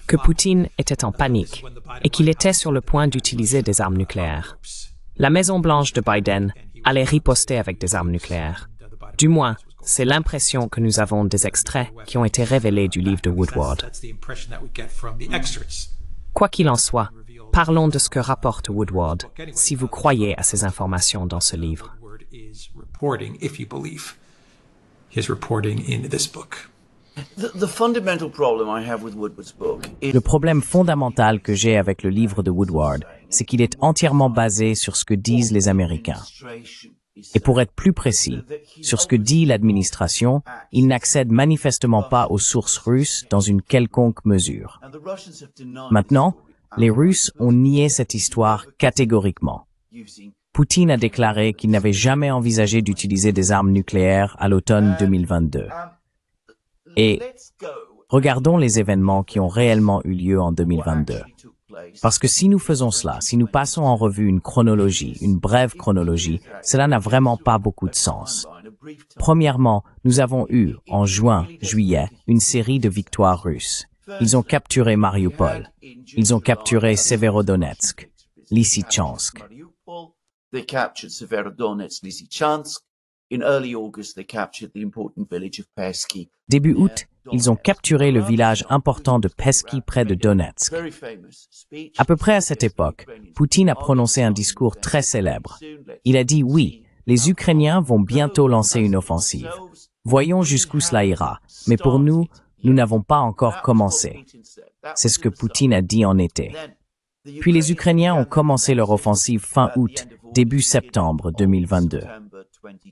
que Poutine était en panique et qu'il était sur le point d'utiliser des armes nucléaires. La Maison-Blanche de Biden allait riposter avec des armes nucléaires. Du moins, C'est l'impression que nous avons des extraits qui ont été révélés du livre de Woodward. Quoi qu'il en soit, parlons de ce que rapporte Woodward, si vous croyez à ces informations dans ce livre. Le problème fondamental que j'ai avec le livre de Woodward, c'est qu'il est entièrement basé sur ce que disent les Américains. Et pour être plus précis, sur ce que dit l'administration, il n'accède manifestement pas aux sources russes dans une quelconque mesure. Maintenant, les Russes ont nié cette histoire catégoriquement. Poutine a déclaré qu'il n'avait jamais envisagé d'utiliser des armes nucléaires à l'automne 2022. Et regardons les événements qui ont réellement eu lieu en 2022. Parce que si nous faisons cela, si nous passons en revue une chronologie, une brève chronologie, cela n'a vraiment pas beaucoup de sens. Premièrement, nous avons eu, en juin, juillet, une série de victoires russes. Ils ont capturé Mariupol. Ils ont capturé Severodonetsk, Lysychansk. Début août, ils ont capturé le village important de Pesky près de Donetsk. À peu près à cette époque, Poutine a prononcé un discours très célèbre. Il a dit « Oui, les Ukrainiens vont bientôt lancer une offensive. Voyons jusqu'où cela ira, mais pour nous, nous n'avons pas encore commencé. » C'est ce que Poutine a dit en été. Puis les Ukrainiens ont commencé leur offensive fin août, début septembre 2022.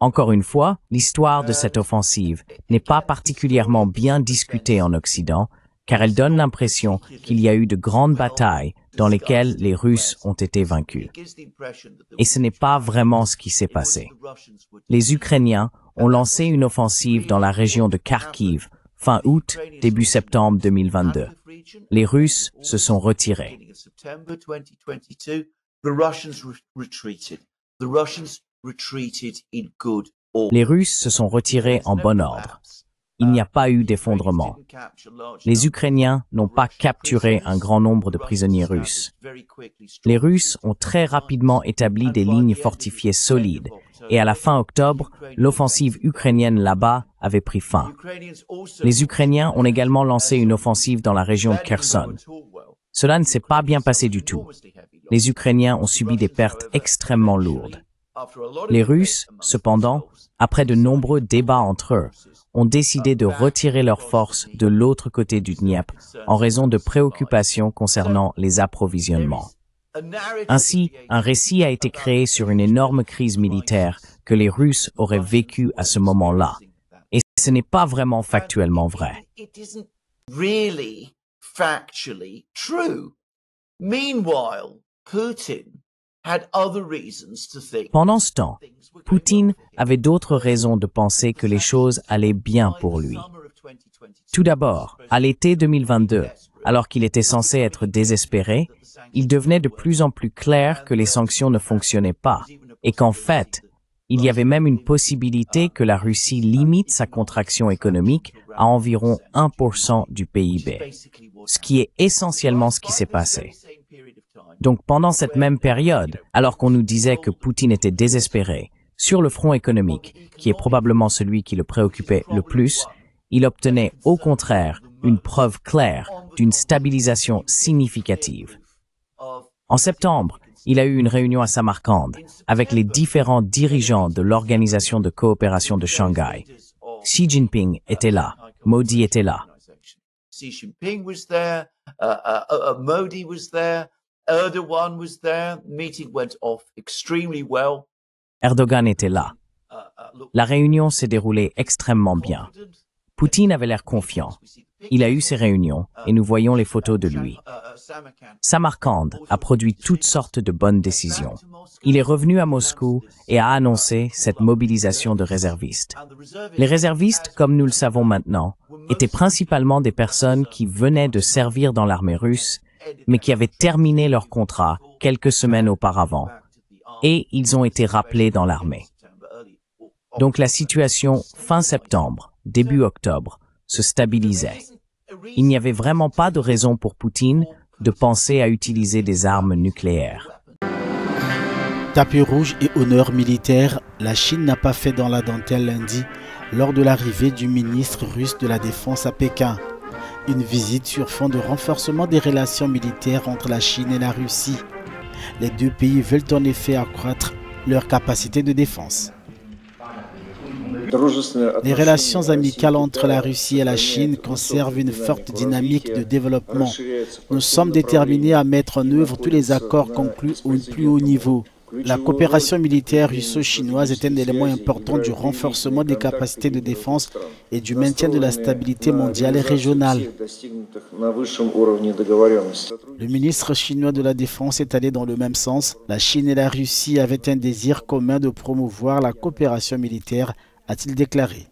Encore une fois, l'histoire de cette offensive n'est pas particulièrement bien discutée en Occident, car elle donne l'impression qu'il y a eu de grandes batailles dans lesquelles les Russes ont été vaincus. Et ce n'est pas vraiment ce qui s'est passé. Les Ukrainiens ont lancé une offensive dans la région de Kharkiv, fin août, début septembre 2022. Les Russes se sont retirés. Les Russes se sont retirés en bon ordre. Il n'y a pas eu d'effondrement. Les Ukrainiens n'ont pas capturé un grand nombre de prisonniers russes. Les Russes ont très rapidement établi des lignes fortifiées solides, et à la fin octobre, l'offensive ukrainienne là-bas avait pris fin. Les Ukrainiens ont également lancé une offensive dans la région de Kherson. Cela ne s'est pas bien passé du tout. Les Ukrainiens ont subi des pertes extrêmement lourdes. Les Russes, cependant, après de nombreux débats entre eux, ont décidé de retirer leurs forces de l'autre côté du Dniepr en raison de préoccupations concernant les approvisionnements. Ainsi, un récit a été créé sur une énorme crise militaire que les Russes auraient vécue à ce moment-là. Et ce n'est pas vraiment factuellement vrai. Pendant ce temps, Poutine avait d'autres raisons de penser que les choses allaient bien pour lui. Tout d'abord, à l'été 2022, alors qu'il était censé être désespéré, il devenait de plus en plus clair que les sanctions ne fonctionnaient pas et qu'en fait, il y avait même une possibilité que la Russie limite sa contraction économique à environ 1% du PIB, ce qui est essentiellement ce qui s'est passé. Donc pendant cette même période, alors qu'on nous disait que Poutine était désespéré, sur le front économique, qui est probablement celui qui le préoccupait le plus, il obtenait au contraire une preuve claire d'une stabilisation significative. En septembre, il a eu une réunion à Samarcande avec les différents dirigeants de l'Organisation de coopération de Shanghai. Xi Jinping était là, Modi était là. Erdogan était là. La réunion s'est déroulée extrêmement bien. Poutine avait l'air confiant. Il a eu ses réunions et nous voyons les photos de lui. Samarcande a produit toutes sortes de bonnes décisions. Il est revenu à Moscou et a annoncé cette mobilisation de réservistes. Les réservistes, comme nous le savons maintenant, étaient principalement des personnes qui venaient de servir dans l'armée russe mais qui avaient terminé leur contrat quelques semaines auparavant, et ils ont été rappelés dans l'armée. Donc la situation fin septembre, début octobre, se stabilisait. Il n'y avait vraiment pas de raison pour Poutine de penser à utiliser des armes nucléaires. Tapis rouge et honneur militaire, la Chine n'a pas fait dans la dentelle lundi lors de l'arrivée du ministre russe de la Défense à Pékin. Une visite sur fond de renforcement des relations militaires entre la Chine et la Russie. Les deux pays veulent en effet accroître leur capacité de défense. Les relations amicales entre la Russie et la Chine conservent une forte dynamique de développement. Nous sommes déterminés à mettre en œuvre tous les accords conclus au plus haut niveau. La coopération militaire russo-chinoise est un élément important du renforcement des capacités de défense et du maintien de la stabilité mondiale et régionale. Le ministre chinois de la Défense est allé dans le même sens. La Chine et la Russie avaient un désir commun de promouvoir la coopération militaire, a-t-il déclaré.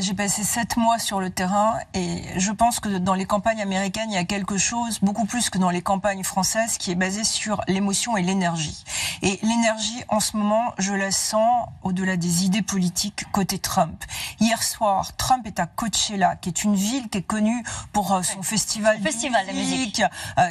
J'ai passé 7 mois sur le terrain et je pense que dans les campagnes américaines, il y a quelque chose, beaucoup plus que dans les campagnes françaises, qui est basé sur l'émotion et l'énergie. Et l'énergie, en ce moment, je la sens au-delà des idées politiques côté Trump. Hier soir, Trump est à Coachella, qui est une ville qui est connue pour son festival de musique.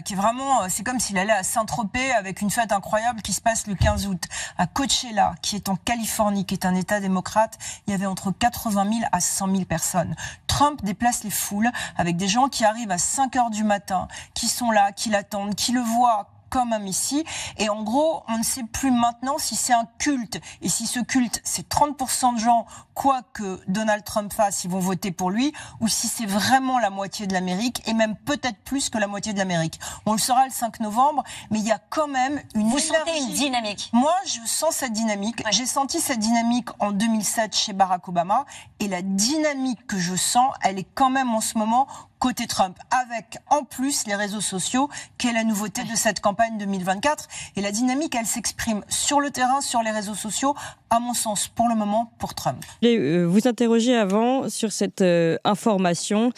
Qui est vraiment, c'est comme s'il allait à Saint-Tropez avec une fête incroyable qui se passe le 15 août. À Coachella, qui est en Californie, qui est un État démocrate, il y avait entre 80 000 à 100 000 personnes. Trump déplace les foules avec des gens qui arrivent à 5 heures du matin, qui sont là, qui l'attendent, qui le voient comme un messie. Et en gros, on ne sait plus maintenant si c'est un culte. Et si ce culte, c'est 30% de gens, quoi que Donald Trump fasse, ils vont voter pour lui, ou si c'est vraiment la moitié de l'Amérique, et même peut-être plus que la moitié de l'Amérique. On le saura le 5 novembre, mais il y a quand même une énergie. Vous sentez une dynamique? Moi, je sens cette dynamique. Ouais. J'ai senti cette dynamique en 2007 chez Barack Obama, et la dynamique que je sens, elle est quand même en ce moment côté Trump, avec en plus les réseaux sociaux, qui est la nouveauté de cette campagne 2024. Et la dynamique, elle s'exprime sur le terrain, sur les réseaux sociaux, à mon sens, pour le moment, pour Trump. Vous interrogez avant sur cette information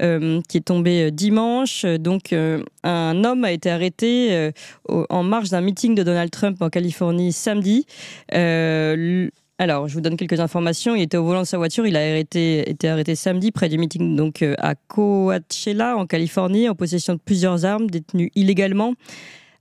qui est tombée dimanche. Donc, un homme a été arrêté en marge d'un meeting de Donald Trump en Californie samedi. Alors, je vous donne quelques informations. Il était au volant de sa voiture. Il a été arrêté samedi près du meeting donc, à Coachella, en Californie, en possession de plusieurs armes détenues illégalement,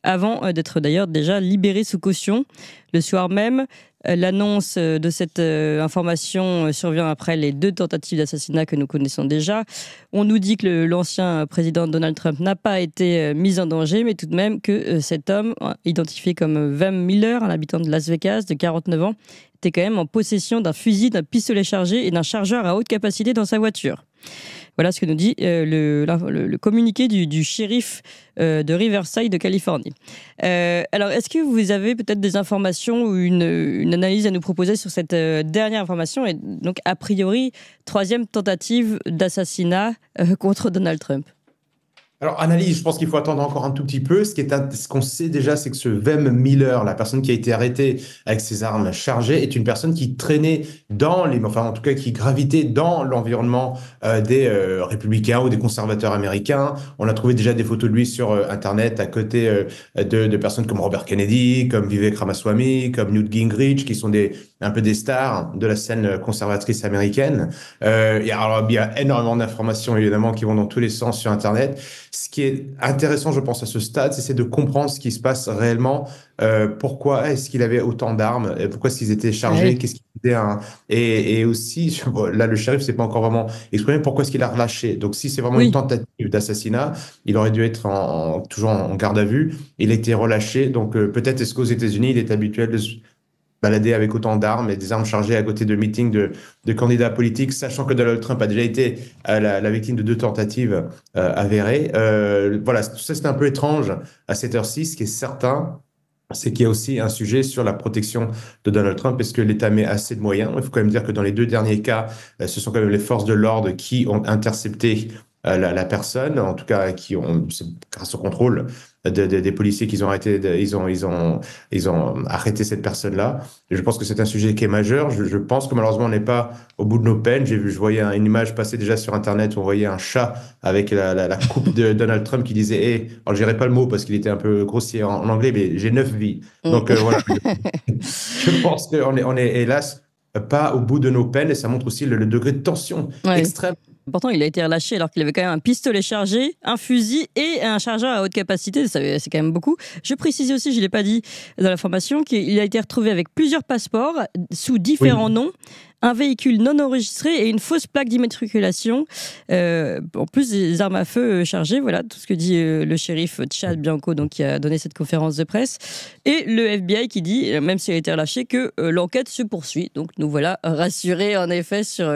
avant d'être d'ailleurs déjà libéré sous caution. Le soir même, l'annonce de cette information survient après les 2 tentatives d'assassinat que nous connaissons déjà. On nous dit que l'ancien président Donald Trump n'a pas été mis en danger, mais tout de même que cet homme, identifié comme Van Miller, un habitant de Las Vegas de 49 ans, était quand même en possession d'un fusil, d'un pistolet chargé et d'un chargeur à haute capacité dans sa voiture. Voilà ce que nous dit le communiqué du shérif de Riverside de Californie. Alors, est-ce que vous avez peut-être des informations ou une analyse à nous proposer sur cette dernière information et donc, a priori, 3e tentative d'assassinat contre Donald Trump? Alors, analyse, je pense qu'il faut attendre encore un tout petit peu. Ce qu'on sait déjà, c'est que ce Van Miller, la personne qui a été arrêtée avec ses armes chargées, est une personne qui traînait dans les... Enfin, en tout cas, qui gravitait dans l'environnement des républicains ou des conservateurs américains. On a trouvé déjà des photos de lui sur Internet à côté de personnes comme Robert Kennedy, comme Vivek Ramaswamy, comme Newt Gingrich, qui sont un peu des stars de la scène conservatrice américaine. Alors, il y a énormément d'informations, évidemment, qui vont dans tous les sens sur Internet. Ce qui est intéressant, je pense, à ce stade, c'est de comprendre ce qui se passe réellement. Pourquoi est-ce qu'il avait autant d'armes? Pourquoi est-ce qu'ils étaient chargés? Oui. Qu'est-ce qu'il faisait et aussi, là, le shérif ne s'est pas encore vraiment exprimé. Pourquoi est-ce qu'il a relâché? Donc, si c'est vraiment une tentative d'assassinat, il aurait dû être toujours en garde à vue. Il a été relâché. Donc, peut-être est-ce qu'aux États-Unis, il est habituel de se balader avec autant d'armes et des armes chargées à côté de meetings de candidats politiques, sachant que Donald Trump a déjà été la victime de 2 tentatives avérées. Voilà, tout ça c'est un peu étrange à cette heure-ci. Ce qui est certain, c'est qu'il y a aussi un sujet sur la protection de Donald Trump. Est-ce que l'État met assez de moyens? Il faut quand même dire que dans les 2 derniers cas, ce sont quand même les forces de l'ordre qui ont intercepté la personne, en tout cas qui ont, grâce au contrôle des policiers qu'ils ont arrêté, ils ont arrêté cette personne-là. Je pense que c'est un sujet qui est majeur. Je pense que malheureusement on n'est pas au bout de nos peines. Je voyais une image passer déjà sur Internet où on voyait un chat avec la coupe de Donald Trump qui disait hey, alors je dirais pas le mot parce qu'il était un peu grossier en anglais, mais j'ai 9 vies. Donc voilà. Je pense qu'on est hélas pas au bout de nos peines et ça montre aussi le degré de tension extrême Pourtant, il a été relâché alors qu'il avait quand même un pistolet chargé, un fusil et un chargeur à haute capacité. C'est quand même beaucoup. Je précise aussi, je ne l'ai pas dit dans la formation, qu'il a été retrouvé avec plusieurs passeports sous différents noms, un véhicule non enregistré et une fausse plaque d'immatriculation, en plus des armes à feu chargées. Voilà tout ce que dit le shérif Chad Bianco, donc, qui a donné cette conférence de presse. Et le FBI qui dit, même s'il a été relâché, que l'enquête se poursuit. Donc nous voilà rassurés en effet sur...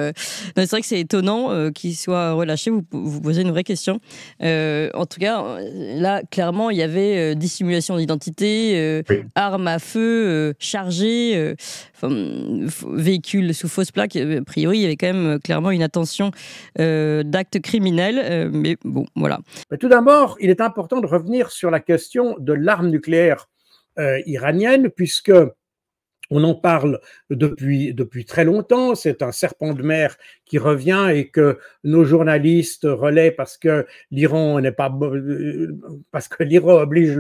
C'est vrai que c'est étonnant qu'il soit relâché, vous posez une vraie question. En tout cas, là, clairement, il y avait dissimulation d'identité, armes à feu chargées, véhicules sous fausse plaque. A priori, il y avait quand même clairement une intention d'actes criminels, mais bon, voilà. Tout d'abord, il est important de revenir sur la question de l'arme nucléaire iranienne, puisque on en parle depuis très longtemps. C'est un serpent de mer qui revient et que nos journalistes relaient parce que l'Iran n'est pas, parce que l'Iran oblige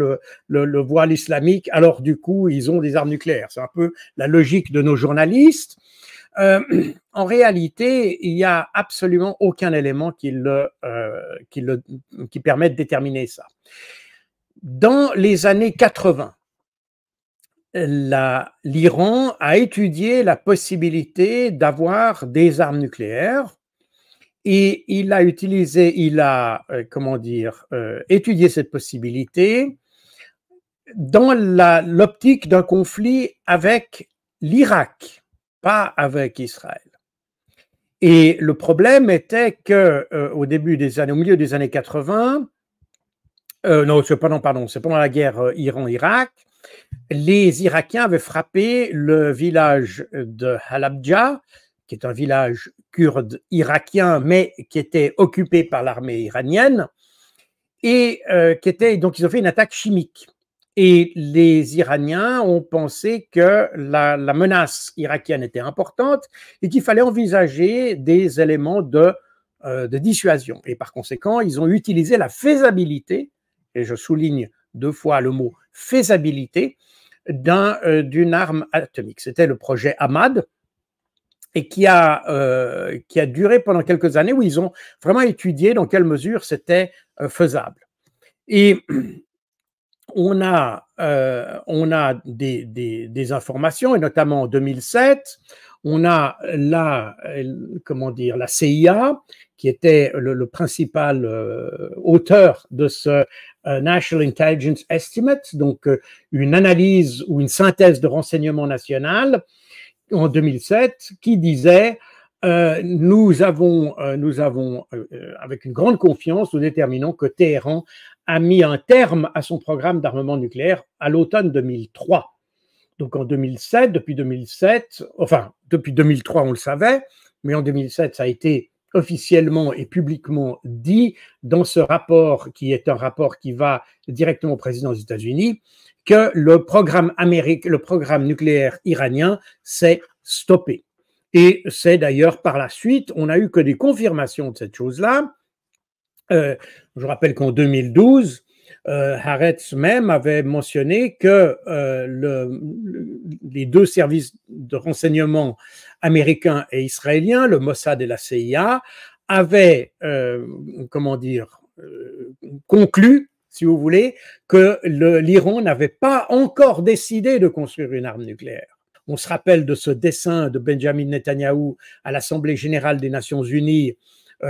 le voile islamique. Alors du coup, ils ont des armes nucléaires. C'est un peu la logique de nos journalistes. En réalité, il n'y a absolument aucun élément qui permet de déterminer ça. Dans les années 80, l'Iran a étudié la possibilité d'avoir des armes nucléaires et il a étudié cette possibilité dans l'optique d'un conflit avec l'Irak, pas avec Israël. Et le problème était que au milieu des années 80, c'est pendant la guerre Iran-Irak, les Irakiens avaient frappé le village de Halabja, qui est un village kurde irakien, mais qui était occupé par l'armée iranienne, et donc ils ont fait une attaque chimique. Et les Iraniens ont pensé que la menace irakienne était importante et qu'il fallait envisager des éléments de dissuasion. Et par conséquent, ils ont utilisé la faisabilité, et je souligne deux fois le mot faisabilité, d'une arme atomique. C'était le projet Ahmad, et qui a duré pendant quelques années, où ils ont vraiment étudié dans quelle mesure c'était faisable. Et on a des informations, et notamment en 2007, on a la CIA, qui était le principal auteur de ce National Intelligence Estimate, donc une analyse ou une synthèse de renseignement national en 2007, qui disait nous avons avec une grande confiance, nous déterminons que Téhéran a mis un terme à son programme d'armement nucléaire à l'automne 2003. Donc en 2007, depuis 2003 on le savait, mais en 2007 ça a été officiellement et publiquement dit dans ce rapport, qui est un rapport qui va directement au président des États-Unis, que le programme nucléaire iranien s'est stoppé. Et c'est d'ailleurs par la suite, on n'a eu que des confirmations de cette chose-là. Je rappelle qu'en 2012, Haaretz même avait mentionné que les deux services de renseignement américains et israéliens, le Mossad et la CIA, avaient conclu, si vous voulez, que l'Iran n'avait pas encore décidé de construire une arme nucléaire. On se rappelle de ce dessein de Benjamin Netanyahou à l'Assemblée générale des Nations unies,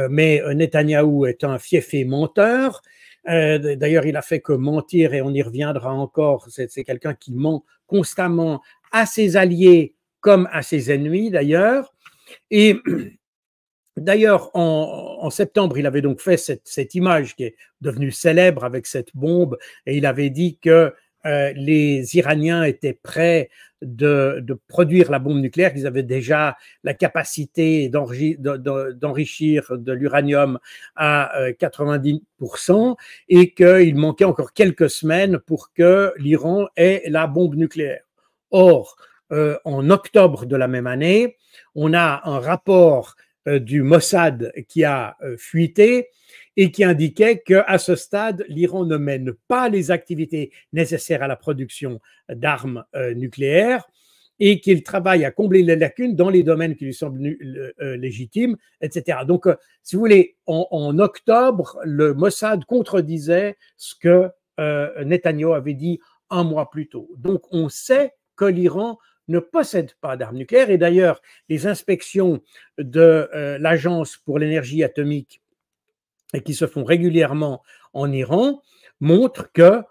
mais Netanyahou est un fiefé menteur. D'ailleurs, il a fait que mentir, et on y reviendra encore. C'est quelqu'un qui ment constamment à ses alliés comme à ses ennemis, d'ailleurs. Et d'ailleurs, en septembre, il avait donc fait cette image qui est devenue célèbre avec cette bombe, et il avait dit que les Iraniens étaient prêts de produire la bombe nucléaire, qu'ils avaient déjà la capacité d'enrichir de l'uranium à 90%, et qu'il manquait encore quelques semaines pour que l'Iran ait la bombe nucléaire. Or, en octobre de la même année, on a un rapport du Mossad qui a fuité, et qui indiquait qu'à ce stade, l'Iran ne mène pas les activités nécessaires à la production d'armes nucléaires, et qu'il travaille à combler les lacunes dans les domaines qui lui semblent légitimes, etc. Donc, si vous voulez, en octobre, le Mossad contredisait ce que Netanyahu avait dit un mois plus tôt. Donc, on sait que l'Iran ne possède pas d'armes nucléaires. Et d'ailleurs, les inspections de l'Agence pour l'énergie atomique qui se font régulièrement en Iran montrent que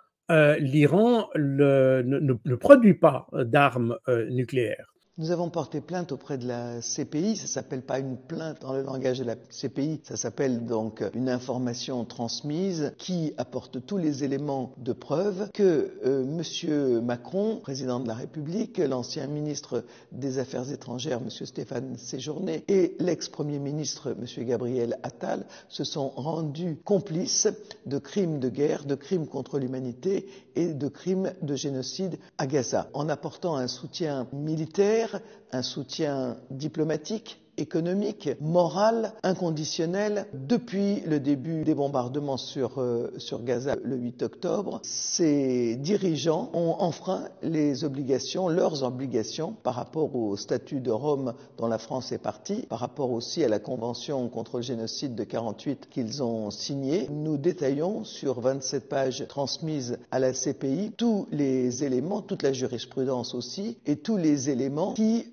l'Iran ne produit pas d'armes nucléaires. Nous avons porté plainte auprès de la CPI, ça s'appelle pas une plainte dans le langage de la CPI, ça s'appelle donc une information transmise qui apporte tous les éléments de preuve que monsieur Macron, président de la République, l'ancien ministre des Affaires étrangères monsieur Stéphane Séjourné et l'ex-premier ministre monsieur Gabriel Attal se sont rendus complices de crimes de guerre, de crimes contre l'humanité et de crimes de génocide à Gaza, en apportant un soutien militaire, un soutien diplomatique, économique, moral, inconditionnel. Depuis le début des bombardements sur Gaza le 8 octobre, ces dirigeants ont enfreint les obligations, leurs obligations par rapport au statut de Rome dont la France est partie, par rapport aussi à la Convention contre le génocide de 1948 qu'ils ont signée. Nous détaillons sur 27 pages transmises à la CPI tous les éléments, toute la jurisprudence aussi, et tous les éléments qui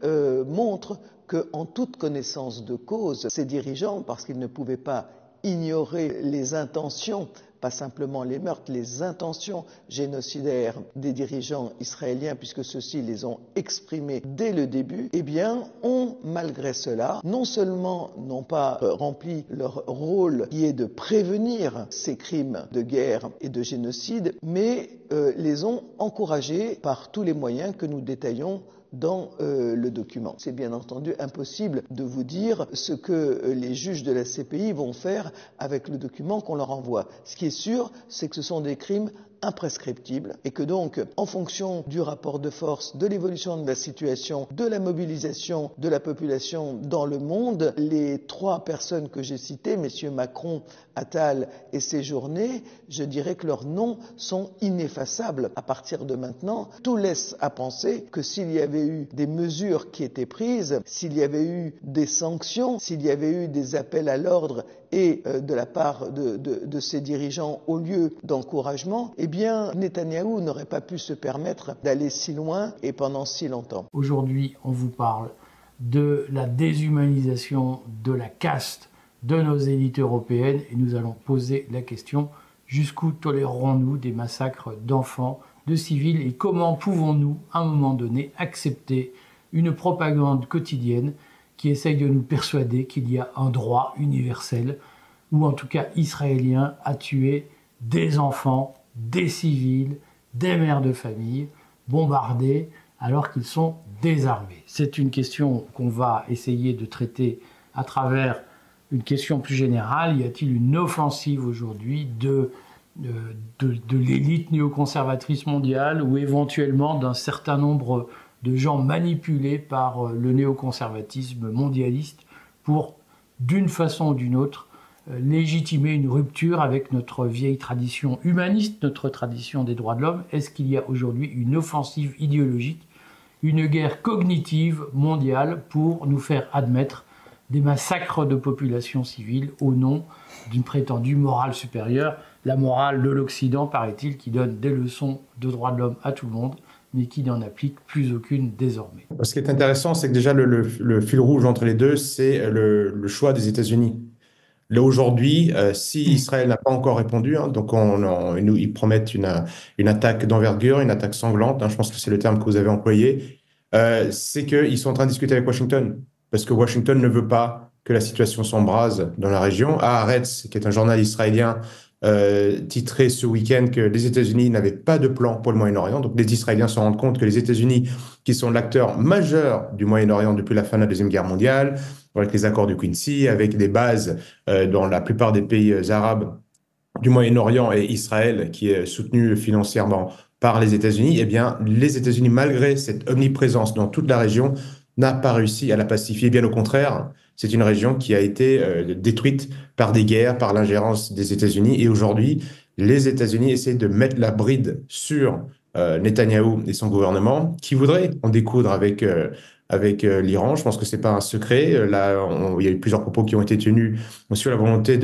montrent qu'en toute connaissance de cause, ces dirigeants, parce qu'ils ne pouvaient pas ignorer les intentions, pas simplement les meurtres, les intentions génocidaires des dirigeants israéliens, puisque ceux-ci les ont exprimées dès le début, eh bien, ont, malgré cela, non seulement n'ont pas rempli leur rôle qui est de prévenir ces crimes de guerre et de génocide, mais les ont encouragés par tous les moyens que nous détaillons dans le document. C'est bien entendu impossible de vous dire ce que les juges de la CPI vont faire avec le document qu'on leur envoie. Ce qui est sûr, c'est que ce sont des crimes imprescriptibles et que donc, en fonction du rapport de force, de l'évolution de la situation, de la mobilisation de la population dans le monde, les trois personnes que j'ai citées, messieurs Macron, Attal et Séjourné, je dirais que leurs noms sont ineffaçables. À partir de maintenant, tout laisse à penser que s'il y avait eu des mesures qui étaient prises, s'il y avait eu des sanctions, s'il y avait eu des appels à l'ordre et de la part de ces dirigeants au lieu d'encouragement, eh bien, Netanyahou n'aurait pas pu se permettre d'aller si loin et pendant si longtemps. Aujourd'hui, on vous parle de la déshumanisation de la caste de nos élites européennes et nous allons poser la question jusqu'où tolérerons-nous des massacres d'enfants, de civils et comment pouvons-nous, à un moment donné, accepter une propagande quotidienne qui essaye de nous persuader qu'il y a un droit universel, ou en tout cas israélien, à tuer des enfants, des civils, des mères de famille, bombardés alors qu'ils sont désarmés. C'est une question qu'on va essayer de traiter à travers une question plus générale. Y a-t-il une offensive aujourd'hui de l'élite néoconservatrice mondiale ou éventuellement d'un certain nombre de gens manipulés par le néoconservatisme mondialiste pour, d'une façon ou d'une autre, légitimer une rupture avec notre vieille tradition humaniste, notre tradition des droits de l'homme? Est-ce qu'il y a aujourd'hui une offensive idéologique, une guerre cognitive mondiale pour nous faire admettre des massacres de populations civiles au nom d'une prétendue morale supérieure, la morale de l'Occident, paraît-il, qui donne des leçons de droits de l'homme à tout le monde, mais qui n'en applique plus aucune désormais? Ce qui est intéressant, c'est que déjà le fil rouge entre les deux, c'est le choix des États-Unis. Là, aujourd'hui, si Israël n'a pas encore répondu, hein, donc ils promettent une attaque d'envergure, une attaque sanglante, hein, je pense que c'est le terme que vous avez employé, c'est qu'ils sont en train de discuter avec Washington, parce que Washington ne veut pas que la situation s'embrase dans la région. À Haaretz, qui est un journal israélien, titré ce week-end que les États-Unis n'avaient pas de plan pour le Moyen-Orient. Donc les Israéliens se rendent compte que les États-Unis, qui sont l'acteur majeur du Moyen-Orient depuis la fin de la Deuxième Guerre mondiale, avec les accords de Quincy, avec des bases dans la plupart des pays arabes du Moyen-Orient et Israël, qui est soutenu financièrement par les États-Unis, eh bien les États-Unis, malgré cette omniprésence dans toute la région, n'a pas réussi à la pacifier. Bien au contraire, c'est une région qui a été détruite par des guerres, par l'ingérence des États-Unis. Et aujourd'hui, les États-Unis essaient de mettre la bride sur Netanyahou et son gouvernement, qui voudraient en découdre avec l'Iran. Je pense que ce n'est pas un secret. Là, il y a eu plusieurs propos qui ont été tenus sur la volonté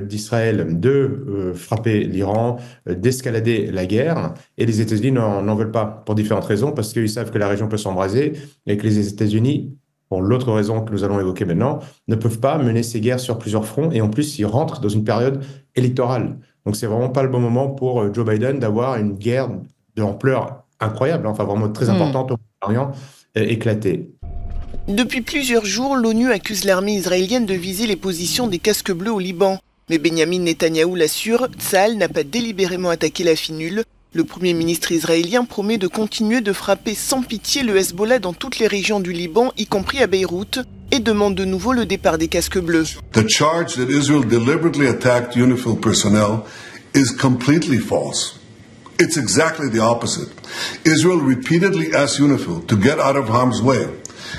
d'Israël de frapper l'Iran, d'escalader la guerre. Et les États-Unis n'en veulent pas pour différentes raisons, parce qu'ils savent que la région peut s'embraser et que les États-Unis, pour l'autre raison que nous allons évoquer maintenant, ne peuvent pas mener ces guerres sur plusieurs fronts. Et en plus, ils rentrent dans une période électorale. Donc, ce n'est vraiment pas le bon moment pour Joe Biden d'avoir une guerre d'ampleur incroyable, enfin vraiment très importante au Moyen-Orient, éclatée. Depuis plusieurs jours, l'ONU accuse l'armée israélienne de viser les positions des casques bleus au Liban. Mais Benjamin Netanyahou l'assure, Tsahal n'a pas délibérément attaqué la finule. Le Premier ministre israélien promet de continuer de frapper sans pitié le Hezbollah dans toutes les régions du Liban, y compris à Beyrouth, et demande de nouveau le départ des casques bleus. The charge that Israel deliberately attacked UNIFIL personnel is completely false. It's exactly the opposite. Israel repeatedly asked UNIFIL to get out of harm's way.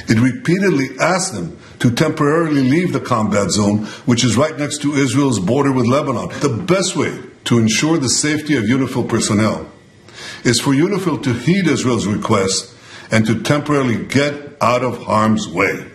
It repeatedly asked them to temporarily leave the combat zone, which is right next to Israel's border with Lebanon. The best way to ensure the safety of UNIFIL personnel is for UNIFIL to heed Israel's request and to temporarily get out of harm's way.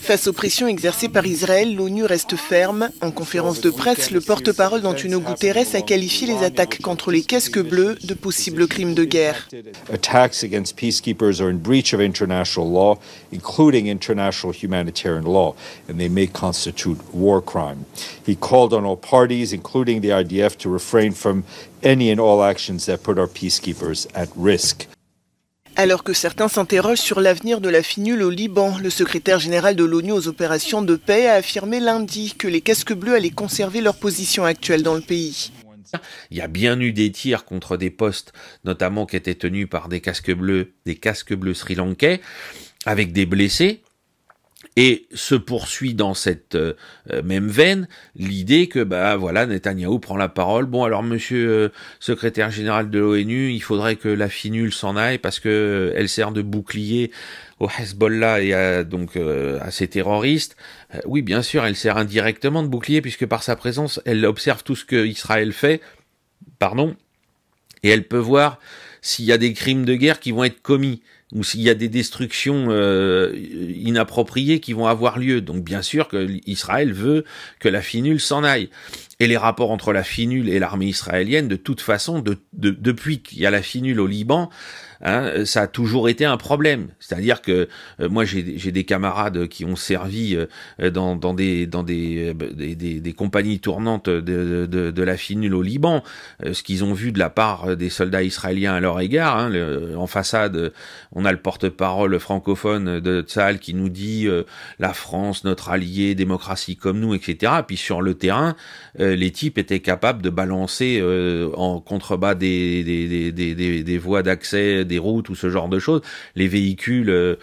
Face aux pressions exercées par Israël, l'ONU reste ferme. En conférence de presse, le porte-parole d'Antonio Guterres a qualifié les attaques contre les casques bleus de possibles crimes de guerre. Attacks against peacekeepers are in breach of international law, including international humanitarian law, and they may constitute war crime. He called on all parties, including the IDF, to refrain from any and all actions that put our peacekeepers at risk. Alors que certains s'interrogent sur l'avenir de la finule au Liban, le secrétaire général de l'ONU aux opérations de paix a affirmé lundi que les casques bleus allaient conserver leur position actuelle dans le pays. Il y a bien eu des tirs contre des postes, notamment qui étaient tenus par des casques bleus sri-lankais, avec des blessés. Et se poursuit dans cette même veine l'idée que voilà, Netanyahou prend la parole. Bon, alors monsieur secrétaire général de l'ONU, il faudrait que la finule s'en aille parce que elle sert de bouclier au Hezbollah et à ces terroristes. Oui, bien sûr, elle sert indirectement de bouclier puisque par sa présence, elle observe tout ce que Israël fait. Pardon. Et elle peut voir s'il y a des crimes de guerre qui vont être commis, ou s'il y a des destructions inappropriées qui vont avoir lieu. Donc bien sûr que Israël veut que la finule s'en aille. Et les rapports entre la finule et l'armée israélienne, de toute façon, depuis qu'il y a la finule au Liban, hein, ça a toujours été un problème. C'est-à-dire que moi, j'ai des camarades qui ont servi dans des compagnies tournantes de la finule au Liban. Ce qu'ils ont vu de la part des soldats israéliens à leur égard, hein, en façade, on a le porte-parole francophone de Tsahal qui nous dit la France, notre allié, démocratie comme nous, etc. Puis sur le terrain, les types étaient capables de balancer en contrebas des voies d'accès, des routes ou ce genre de choses, les véhicules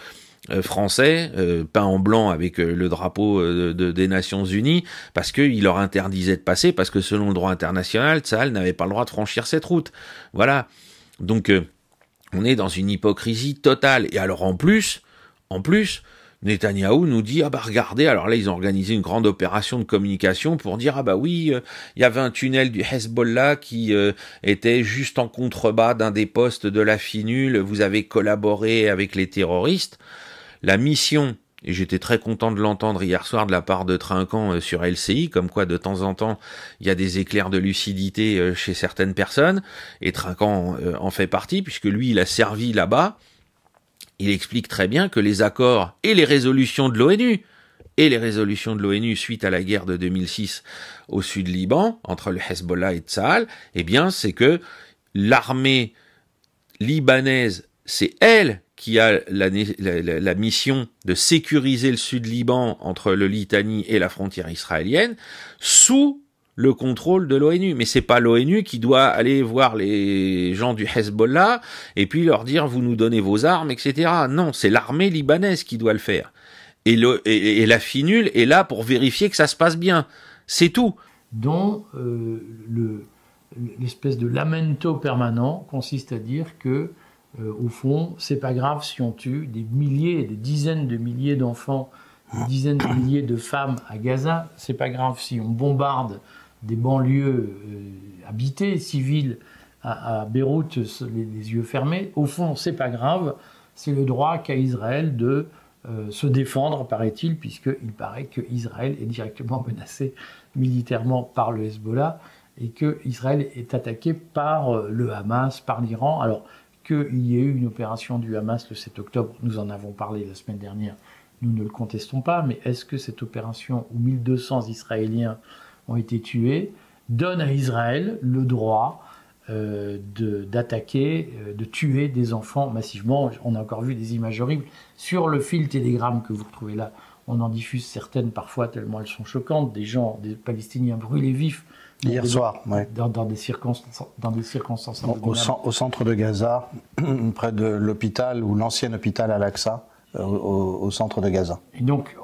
français peints en blanc avec le drapeau des Nations Unies, parce qu'il leur interdisait de passer, parce que selon le droit international, Tsahal n'avait pas le droit de franchir cette route. Voilà. Donc on est dans une hypocrisie totale. Et alors en plus, Netanyahou nous dit « Ah bah regardez, alors là ils ont organisé une grande opération de communication pour dire « Ah bah oui, il y avait un tunnel du Hezbollah qui était juste en contrebas d'un des postes de la finule, vous avez collaboré avec les terroristes. » La mission, et j'étais très content de l'entendre hier soir de la part de Trinquant sur LCI, comme quoi de temps en temps il y a des éclairs de lucidité chez certaines personnes, et Trinquant en fait partie, puisque lui il a servi là-bas. Il explique très bien que les accords et les résolutions de l'ONU, suite à la guerre de 2006 au sud Liban, entre le Hezbollah et Tsahal, eh bien, c'est que l'armée libanaise, c'est elle qui a la mission de sécuriser le sud Liban entre le Litani et la frontière israélienne, sous le contrôle de l'ONU. Mais c'est pas l'ONU qui doit aller voir les gens du Hezbollah et puis leur dire « vous nous donnez vos armes », etc. Non, c'est l'armée libanaise qui doit le faire. Et la finule est là pour vérifier que ça se passe bien. C'est tout. Dont l'espèce de lamento permanent consiste à dire que, au fond, c'est pas grave si on tue des milliers, des dizaines de milliers d'enfants, des dizaines de milliers de femmes à Gaza, c'est pas grave si on bombarde des banlieues habitées, civiles, à Beyrouth les yeux fermés. Au fond, c'est pas grave, c'est le droit qu'a Israël de se défendre, paraît-il, puisqu'il paraît qu'Israël est directement menacé militairement par le Hezbollah et qu'Israël est attaqué par le Hamas, par l'Iran. Alors qu'il y ait eu une opération du Hamas le 7 octobre, nous en avons parlé la semaine dernière, nous ne le contestons pas, mais est-ce que cette opération où 1200 Israéliens ont été tués donne à Israël le droit d'attaquer, de tuer des enfants massivement? On a encore vu des images horribles. Sur le fil Telegram que vous retrouvez là, on en diffuse certaines parfois tellement elles sont choquantes, des gens, des Palestiniens brûlés vifs. Hier soir, oui. Dans des circonstances. Au centre de Gaza, près de l'hôpital, ou l'ancien hôpital Al-Aqsa, au centre de Gaza. Et donc,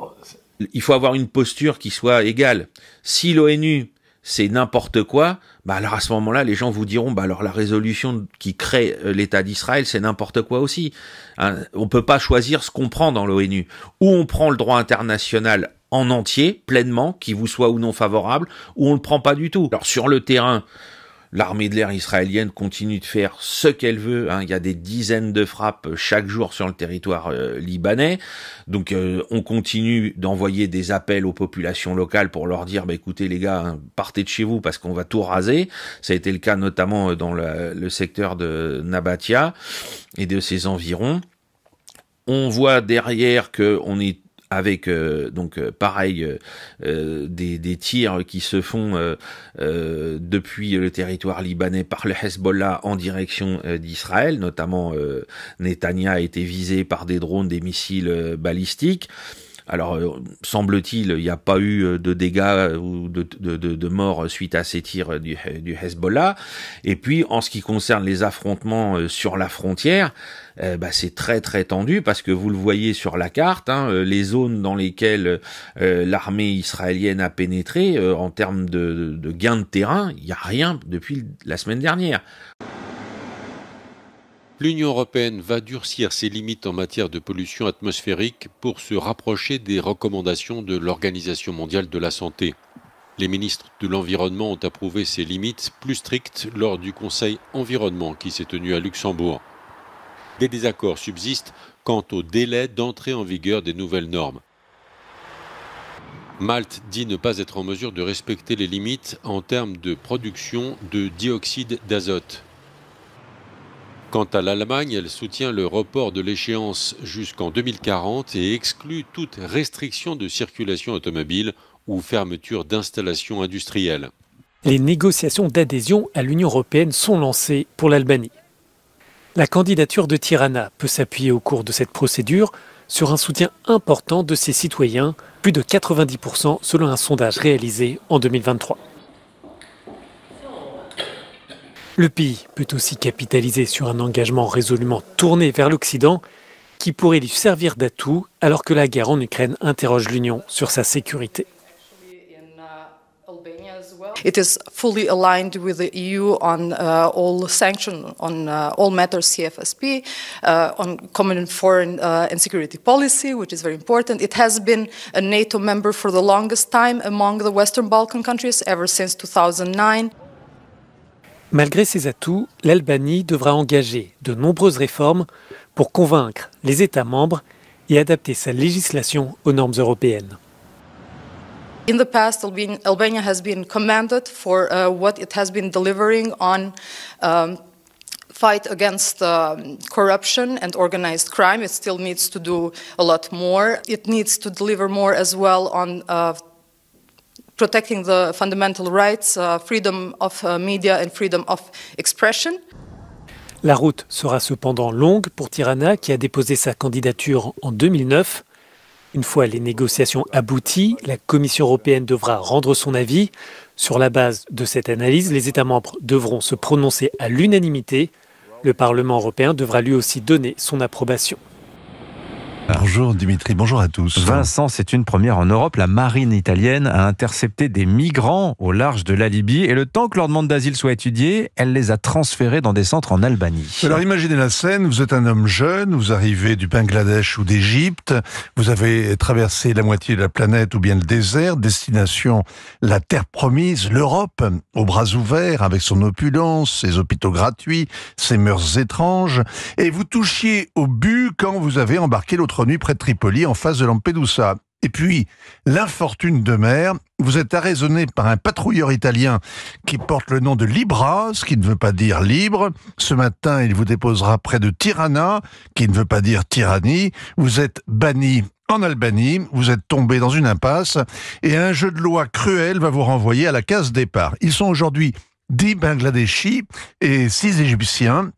il faut avoir une posture qui soit égale. Si l'ONU, c'est n'importe quoi, bah alors à ce moment-là, les gens vous diront, bah alors la résolution qui crée l'État d'Israël, c'est n'importe quoi aussi. Hein, on peut pas choisir ce qu'on prend dans l'ONU. Ou on prend le droit international en entier, pleinement, qu'il vous soit ou non favorable, ou on le prend pas du tout. Alors sur le terrain, l'armée de l'air israélienne continue de faire ce qu'elle veut. Hein. Il y a des dizaines de frappes chaque jour sur le territoire libanais. Donc on continue d'envoyer des appels aux populations locales pour leur dire bah, « Écoutez les gars, hein, partez de chez vous parce qu'on va tout raser ». Ça a été le cas notamment dans le secteur de Nabatia et de ses environs. On voit derrière qu'on est avec des tirs qui se font depuis le territoire libanais par le Hezbollah en direction d'Israël, notamment Netanya a été visé par des drones, des missiles balistiques. Alors, semble-t-il, il n'y a pas eu de dégâts ou de morts suite à ces tirs du Hezbollah. Et puis, en ce qui concerne les affrontements sur la frontière, bah, c'est très très tendu parce que vous le voyez sur la carte, hein, les zones dans lesquelles l'armée israélienne a pénétré en termes de gains de terrain, il n'y a rien depuis la semaine dernière. L'Union européenne va durcir ses limites en matière de pollution atmosphérique pour se rapprocher des recommandations de l'Organisation mondiale de la santé. Les ministres de l'Environnement ont approuvé ces limites plus strictes lors du Conseil environnement qui s'est tenu à Luxembourg. Des désaccords subsistent quant au délai d'entrée en vigueur des nouvelles normes. Malte dit ne pas être en mesure de respecter les limites en termes de production de dioxyde d'azote. Quant à l'Allemagne, elle soutient le report de l'échéance jusqu'en 2040 et exclut toute restriction de circulation automobile ou fermeture d'installations industrielles. Les négociations d'adhésion à l'Union européenne sont lancées pour l'Albanie. La candidature de Tirana peut s'appuyer au cours de cette procédure sur un soutien important de ses citoyens, plus de 90% selon un sondage réalisé en 2023. Le pays peut aussi capitaliser sur un engagement résolument tourné vers l'Occident qui pourrait lui servir d'atout alors que la guerre en Ukraine interroge l'Union sur sa sécurité. It is fully aligned with the EU on all sanctions, on all matters CFSP, on common foreign and security policy, which is very important. It has been a NATO member for the longest time among the Western Balkan countries ever since 2009. Malgré ses atouts, l'Albanie devra engager de nombreuses réformes pour convaincre les États membres et adapter sa législation aux normes européennes. In the past, Albania has been commended for what it has been delivering on fight against corruption and organized crime. It still needs to do a lot more. It needs to deliver more as well on protecting the fundamental rights, freedom of media and freedom of expression. La route sera cependant longue pour Tirana, qui a déposé sa candidature en 2009. Une fois les négociations abouties, la Commission européenne devra rendre son avis. Sur la base de cette analyse, les États membres devront se prononcer à l'unanimité. Le Parlement européen devra lui aussi donner son approbation. Bonjour Dimitri, bonjour à tous. Vincent, c'est une première en Europe. La marine italienne a intercepté des migrants au large de la Libye et le temps que leur demande d'asile soit étudiée, elle les a transférés dans des centres en Albanie. Alors imaginez la scène, vous êtes un homme jeune, vous arrivez du Bangladesh ou d'Égypte, vous avez traversé la moitié de la planète ou bien le désert, destination la terre promise, l'Europe, aux bras ouverts, avec son opulence, ses hôpitaux gratuits, ses mœurs étranges, et vous touchiez au but quand vous avez embarqué l'autre nuit près de Tripoli, en face de Lampedusa. Et puis, l'infortune de mer, vous êtes arraisonné par un patrouilleur italien qui porte le nom de Libra, ce qui ne veut pas dire libre. Ce matin, il vous déposera près de Tirana, qui ne veut pas dire tyrannie. Vous êtes banni en Albanie, vous êtes tombé dans une impasse et un jeu de loi cruel va vous renvoyer à la case départ. Ils sont aujourd'hui 10 Bangladeshis et 6 Égyptiens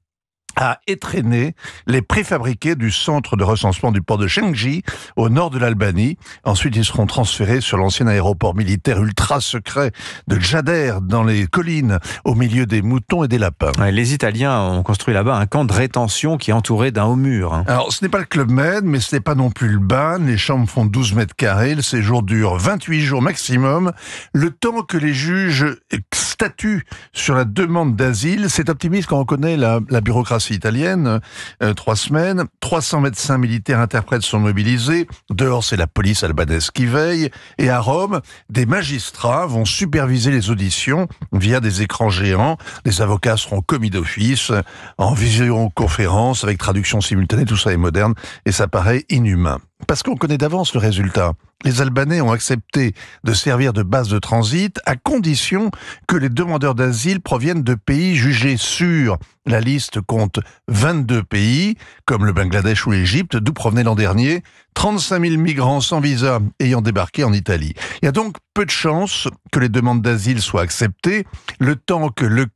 à étraîner les préfabriqués du centre de recensement du port de Şengji au nord de l'Albanie. Ensuite, ils seront transférés sur l'ancien aéroport militaire ultra secret de Jader, dans les collines, au milieu des moutons et des lapins. Ouais, les Italiens ont construit là-bas un camp de rétention qui est entouré d'un haut mur. Alors, ce n'est pas le Club Med, mais ce n'est pas non plus le bain. Les chambres font 12 mètres carrés, le séjour dure 28 jours maximum. Le temps que les juges statuent sur la demande d'asile, c'est optimiste quand on connaît la bureaucratie italienne, 3 semaines, 300 médecins militaires interprètes sont mobilisés, dehors c'est la police albanaise qui veille, et à Rome, des magistrats vont superviser les auditions via des écrans géants, les avocats seront commis d'office, en visioconférence, avec traduction simultanée, tout ça est moderne, et ça paraît inhumain. Parce qu'on connaît d'avance le résultat. Les Albanais ont accepté de servir de base de transit à condition que les demandeurs d'asile proviennent de pays jugés sûrs. La liste compte 22 pays, comme le Bangladesh ou l'Égypte, d'où provenaient l'an dernier 35 000 migrants sans visa ayant débarqué en Italie. Il y a donc peu de chances que les demandes d'asile soient acceptées, le temps que le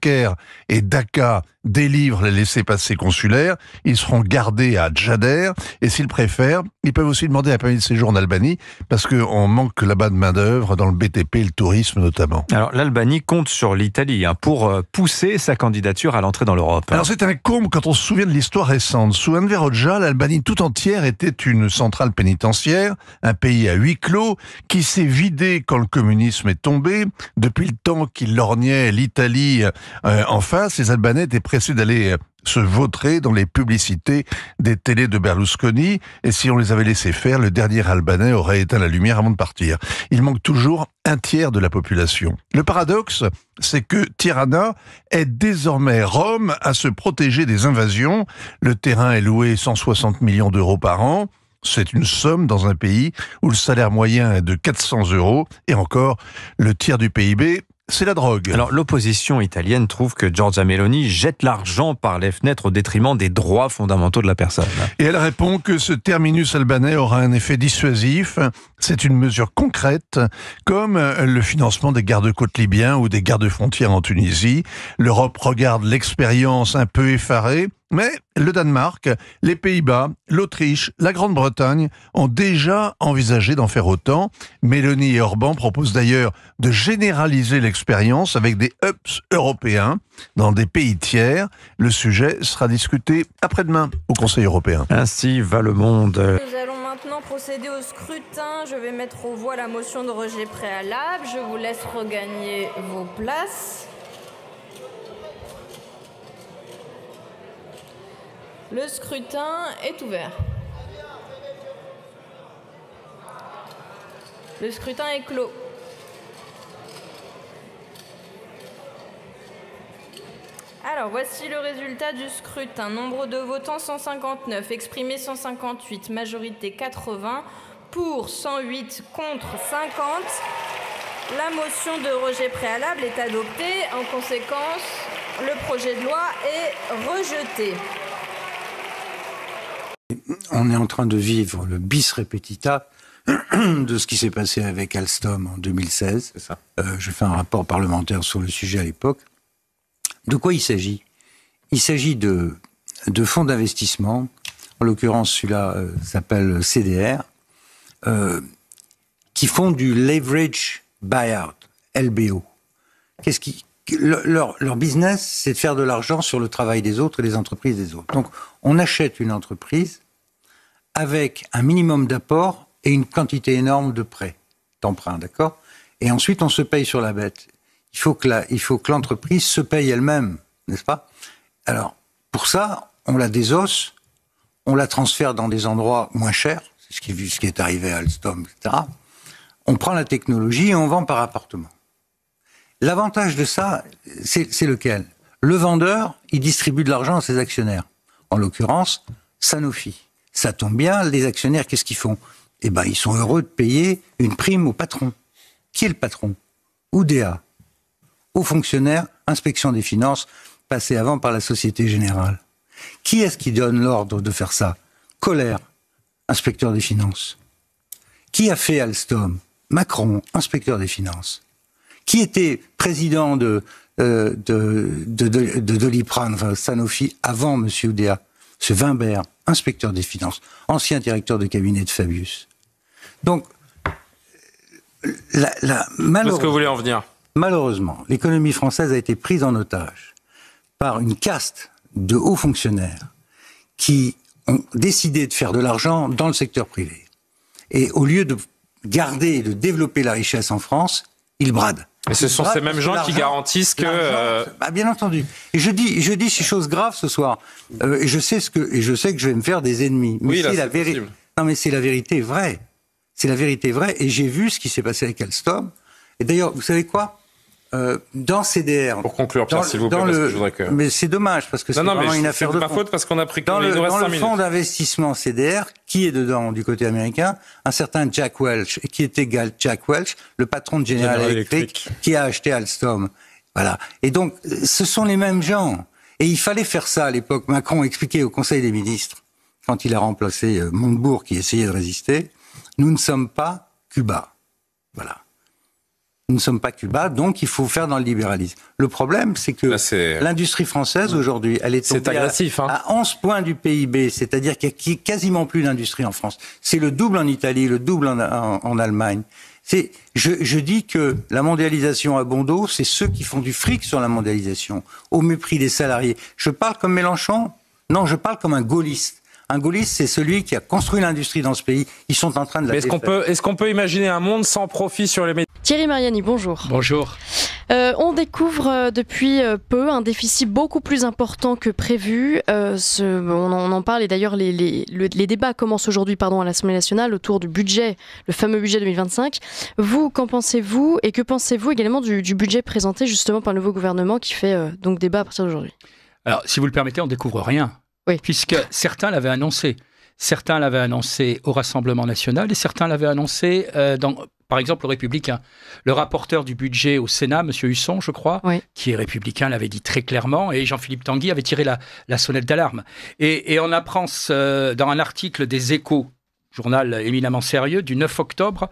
Caire et Dakar délivrent les laissez-passer consulaires, ils seront gardés à Jader, et s'ils préfèrent, ils peuvent aussi demander un permis de séjour en Albanie, parce qu'on manque là-bas de main-d'œuvre, dans le BTP et le tourisme notamment. Alors l'Albanie compte sur l'Italie pour pousser sa candidature à l'entrée dans l'Europe. Alors c'est un comble quand on se souvient de l'histoire récente. Sous Enver Hoxha, l'Albanie tout entière était une centrale pénitentiaire, un pays à huis clos, qui s'est vidé quand le communisme est tombé. Depuis le temps qu'il lorgnait l'Italie en face, les Albanais étaient pressés d'aller se vautrer dans les publicités des télés de Berlusconi, et si on les avait laissés faire, le dernier Albanais aurait éteint la lumière avant de partir. Il manque toujours un tiers de la population. Le paradoxe, c'est que Tirana aide désormais Rome à se protéger des invasions. Le terrain est loué 160 millions d'euros par an. C'est une somme dans un pays où le salaire moyen est de 400 euros, et encore, le tiers du PIB, c'est la drogue. Alors l'opposition italienne trouve que Giorgia Meloni jette l'argent par les fenêtres au détriment des droits fondamentaux de la personne. Et elle répond que ce terminus albanais aura un effet dissuasif. C'est une mesure concrète, comme le financement des gardes-côtes libyens ou des gardes-frontières en Tunisie. L'Europe regarde l'expérience un peu effarée. Mais le Danemark, les Pays-Bas, l'Autriche, la Grande-Bretagne ont déjà envisagé d'en faire autant. Meloni et Orban proposent d'ailleurs de généraliser l'expérience avec des hubs européens dans des pays tiers. Le sujet sera discuté après-demain au Conseil européen. Ainsi va le monde. Nous allons maintenant procéder au scrutin. Je vais mettre aux voix la motion de rejet préalable. Je vous laisse regagner vos places. Le scrutin est ouvert. Le scrutin est clos. Alors, voici le résultat du scrutin. Nombre de votants 159, exprimés 158, majorité 80, pour 108, contre 50. La motion de rejet préalable est adoptée. En conséquence, le projet de loi est rejeté. On est en train de vivre le bis repetita de ce qui s'est passé avec Alstom en 2016. C'est ça. Je fais un rapport parlementaire sur le sujet à l'époque. De quoi il s'agit? Il s'agit de fonds d'investissement, en l'occurrence celui-là s'appelle CDR, qui font du leverage buyout, LBO. Leur business, c'est de faire de l'argent sur le travail des autres et les entreprises des autres. Donc, on achète une entreprise avec un minimum d'apport et une quantité énorme de prêts, d'emprunts, d'accord ? Et ensuite, on se paye sur la bête. Il faut que l'entreprise se paye elle-même, n'est-ce pas ? Alors, pour ça, on la désosse, on la transfère dans des endroits moins chers, c'est ce qui est arrivé à Alstom, etc. On prend la technologie et on vend par appartement. L'avantage de ça, c'est lequel ? Le vendeur, il distribue de l'argent à ses actionnaires. En l'occurrence, Sanofi. Ça tombe bien, les actionnaires, qu'est-ce qu'ils font ? Eh bien, ils sont heureux de payer une prime au patron. Qui est le patron ? Oudéa. Aux fonctionnaires, inspection des finances, passée avant par la Société Générale. Qui est-ce qui donne l'ordre de faire ça ? Colère, inspecteur des finances. Qui a fait Alstom ? Macron, inspecteur des finances. Qui était président de Doliprane, enfin Sanofi, avant M. Oudéa ? C'est Wimbert, inspecteur des finances, ancien directeur de cabinet de Fabius. Donc, malheureusement, est-ce que vous voulez en venir ? Malheureusement, l'économie française a été prise en otage par une caste de hauts fonctionnaires qui ont décidé de faire de l'argent dans le secteur privé. Et au lieu de garder et de développer la richesse en France, ils bradent. Mais ce sont ces mêmes gens qui garantissent que... Bah bien entendu. Et je dis ces choses graves ce soir. Et je sais que je vais me faire des ennemis. Mais oui, c'est la vérité. Non, mais c'est la vérité vraie. C'est la vérité vraie. Et j'ai vu ce qui s'est passé avec Alstom. Et d'ailleurs, vous savez quoi ? Dans CDR... Pour conclure, Pierre, s'il vous plaît, parce que je voudrais que... Mais c'est dommage, parce que c'est vraiment une affaire de fond. Non, mais c'est ma faute, parce qu'on a pris... Dans le fonds d'investissement CDR, qui est dedans du côté américain, un certain Jack Welch, qui était Jack Welch, le patron de General Electric, qui a acheté Alstom. Voilà. Et donc, ce sont les mêmes gens. Et il fallait faire ça à l'époque. Macron expliquait au Conseil des ministres, quand il a remplacé Montebourg, qui essayait de résister, « Nous ne sommes pas Cuba. » Voilà. Nous ne sommes pas Cuba, donc il faut faire dans le libéralisme. Le problème, c'est que l'industrie française, aujourd'hui, elle est tombée à 11 points du PIB, c'est-à-dire qu'il n'y a quasiment plus d'industrie en France. C'est le double en Italie, le double en Allemagne. Je dis que la mondialisation à bon dos, c'est ceux qui font du fric sur la mondialisation, au mépris des salariés. Je parle comme Mélenchon ? Non, je parle comme un gaulliste. Un gaulliste, c'est celui qui a construit l'industrie dans ce pays. Ils sont en train de la défaire. Est-ce qu'on peut imaginer un monde sans profit sur les médias ? Thierry Mariani, bonjour. Bonjour. On découvre depuis peu un déficit beaucoup plus important que prévu. On en parle, et d'ailleurs les débats commencent aujourd'hui à l'Assemblée nationale autour du budget, le fameux budget 2025. Vous, qu'en pensez-vous, et que pensez-vous également du budget présenté justement par le nouveau gouvernement qui fait donc débat à partir d'aujourd'hui ? Alors, si vous le permettez, on ne découvre rien. Oui. Puisque certains l'avaient annoncé. Certains l'avaient annoncé au Rassemblement national et certains l'avaient annoncé par exemple, aux Républicains. Le rapporteur du budget au Sénat, M. Husson, je crois, oui, qui est républicain, l'avait dit très clairement, et Jean-Philippe Tanguy avait tiré la sonnette d'alarme. Et on apprend dans un article des Échos, journal éminemment sérieux, du 9 octobre,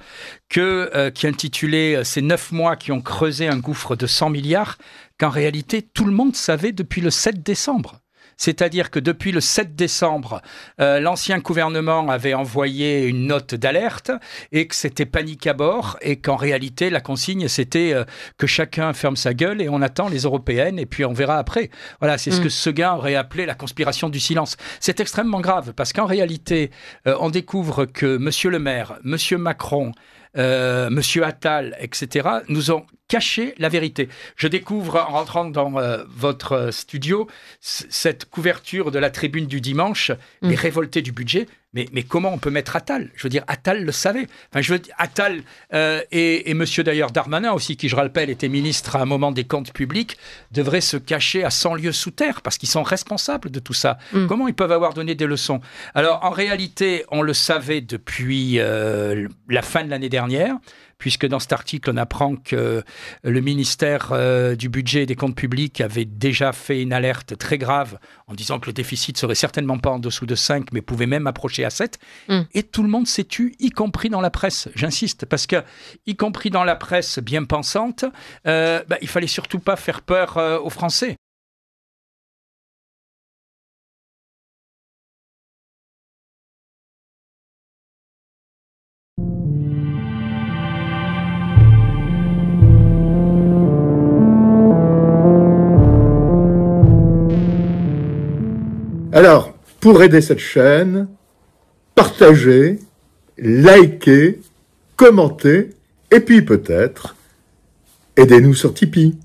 qui intitulait « Ces 9 mois qui ont creusé un gouffre de 100 milliards », qu'en réalité, tout le monde savait depuis le 7 décembre. C'est-à-dire que depuis le 7 décembre, l'ancien gouvernement avait envoyé une note d'alerte et que c'était panique à bord, et qu'en réalité, la consigne, c'était que chacun ferme sa gueule et on attend les européennes et puis on verra après. Voilà, c'est ce que Seguin aurait appelé la conspiration du silence. C'est extrêmement grave parce qu'en réalité, on découvre que M. Le Maire, M. Macron, M. Attal, etc., nous ont caché la vérité. Je découvre, en rentrant dans votre studio, cette couverture de la tribune du dimanche, les révoltés du budget. Mais comment on peut mettre Attal ? Je veux dire, Attal le savait. Enfin, Attal et M. d'ailleurs Darmanin aussi, qui, je rappelle, était ministre à un moment des comptes publics, devraient se cacher à 100 lieues sous terre, parce qu'ils sont responsables de tout ça. Comment ils peuvent avoir donné des leçons ? Alors, en réalité, on le savait depuis la fin de l'année dernière, puisque dans cet article, on apprend que le ministère du Budget et des Comptes Publics avait déjà fait une alerte très grave en disant que le déficit ne serait certainement pas en dessous de 5, mais pouvait même approcher à 7. Et tout le monde s'est tu, y compris dans la presse, j'insiste, parce que, y compris dans la presse bien pensante, il ne fallait surtout pas faire peur aux Français. Alors, pour aider cette chaîne, partagez, likez, commentez, et puis peut-être, aidez-nous sur Tipeee.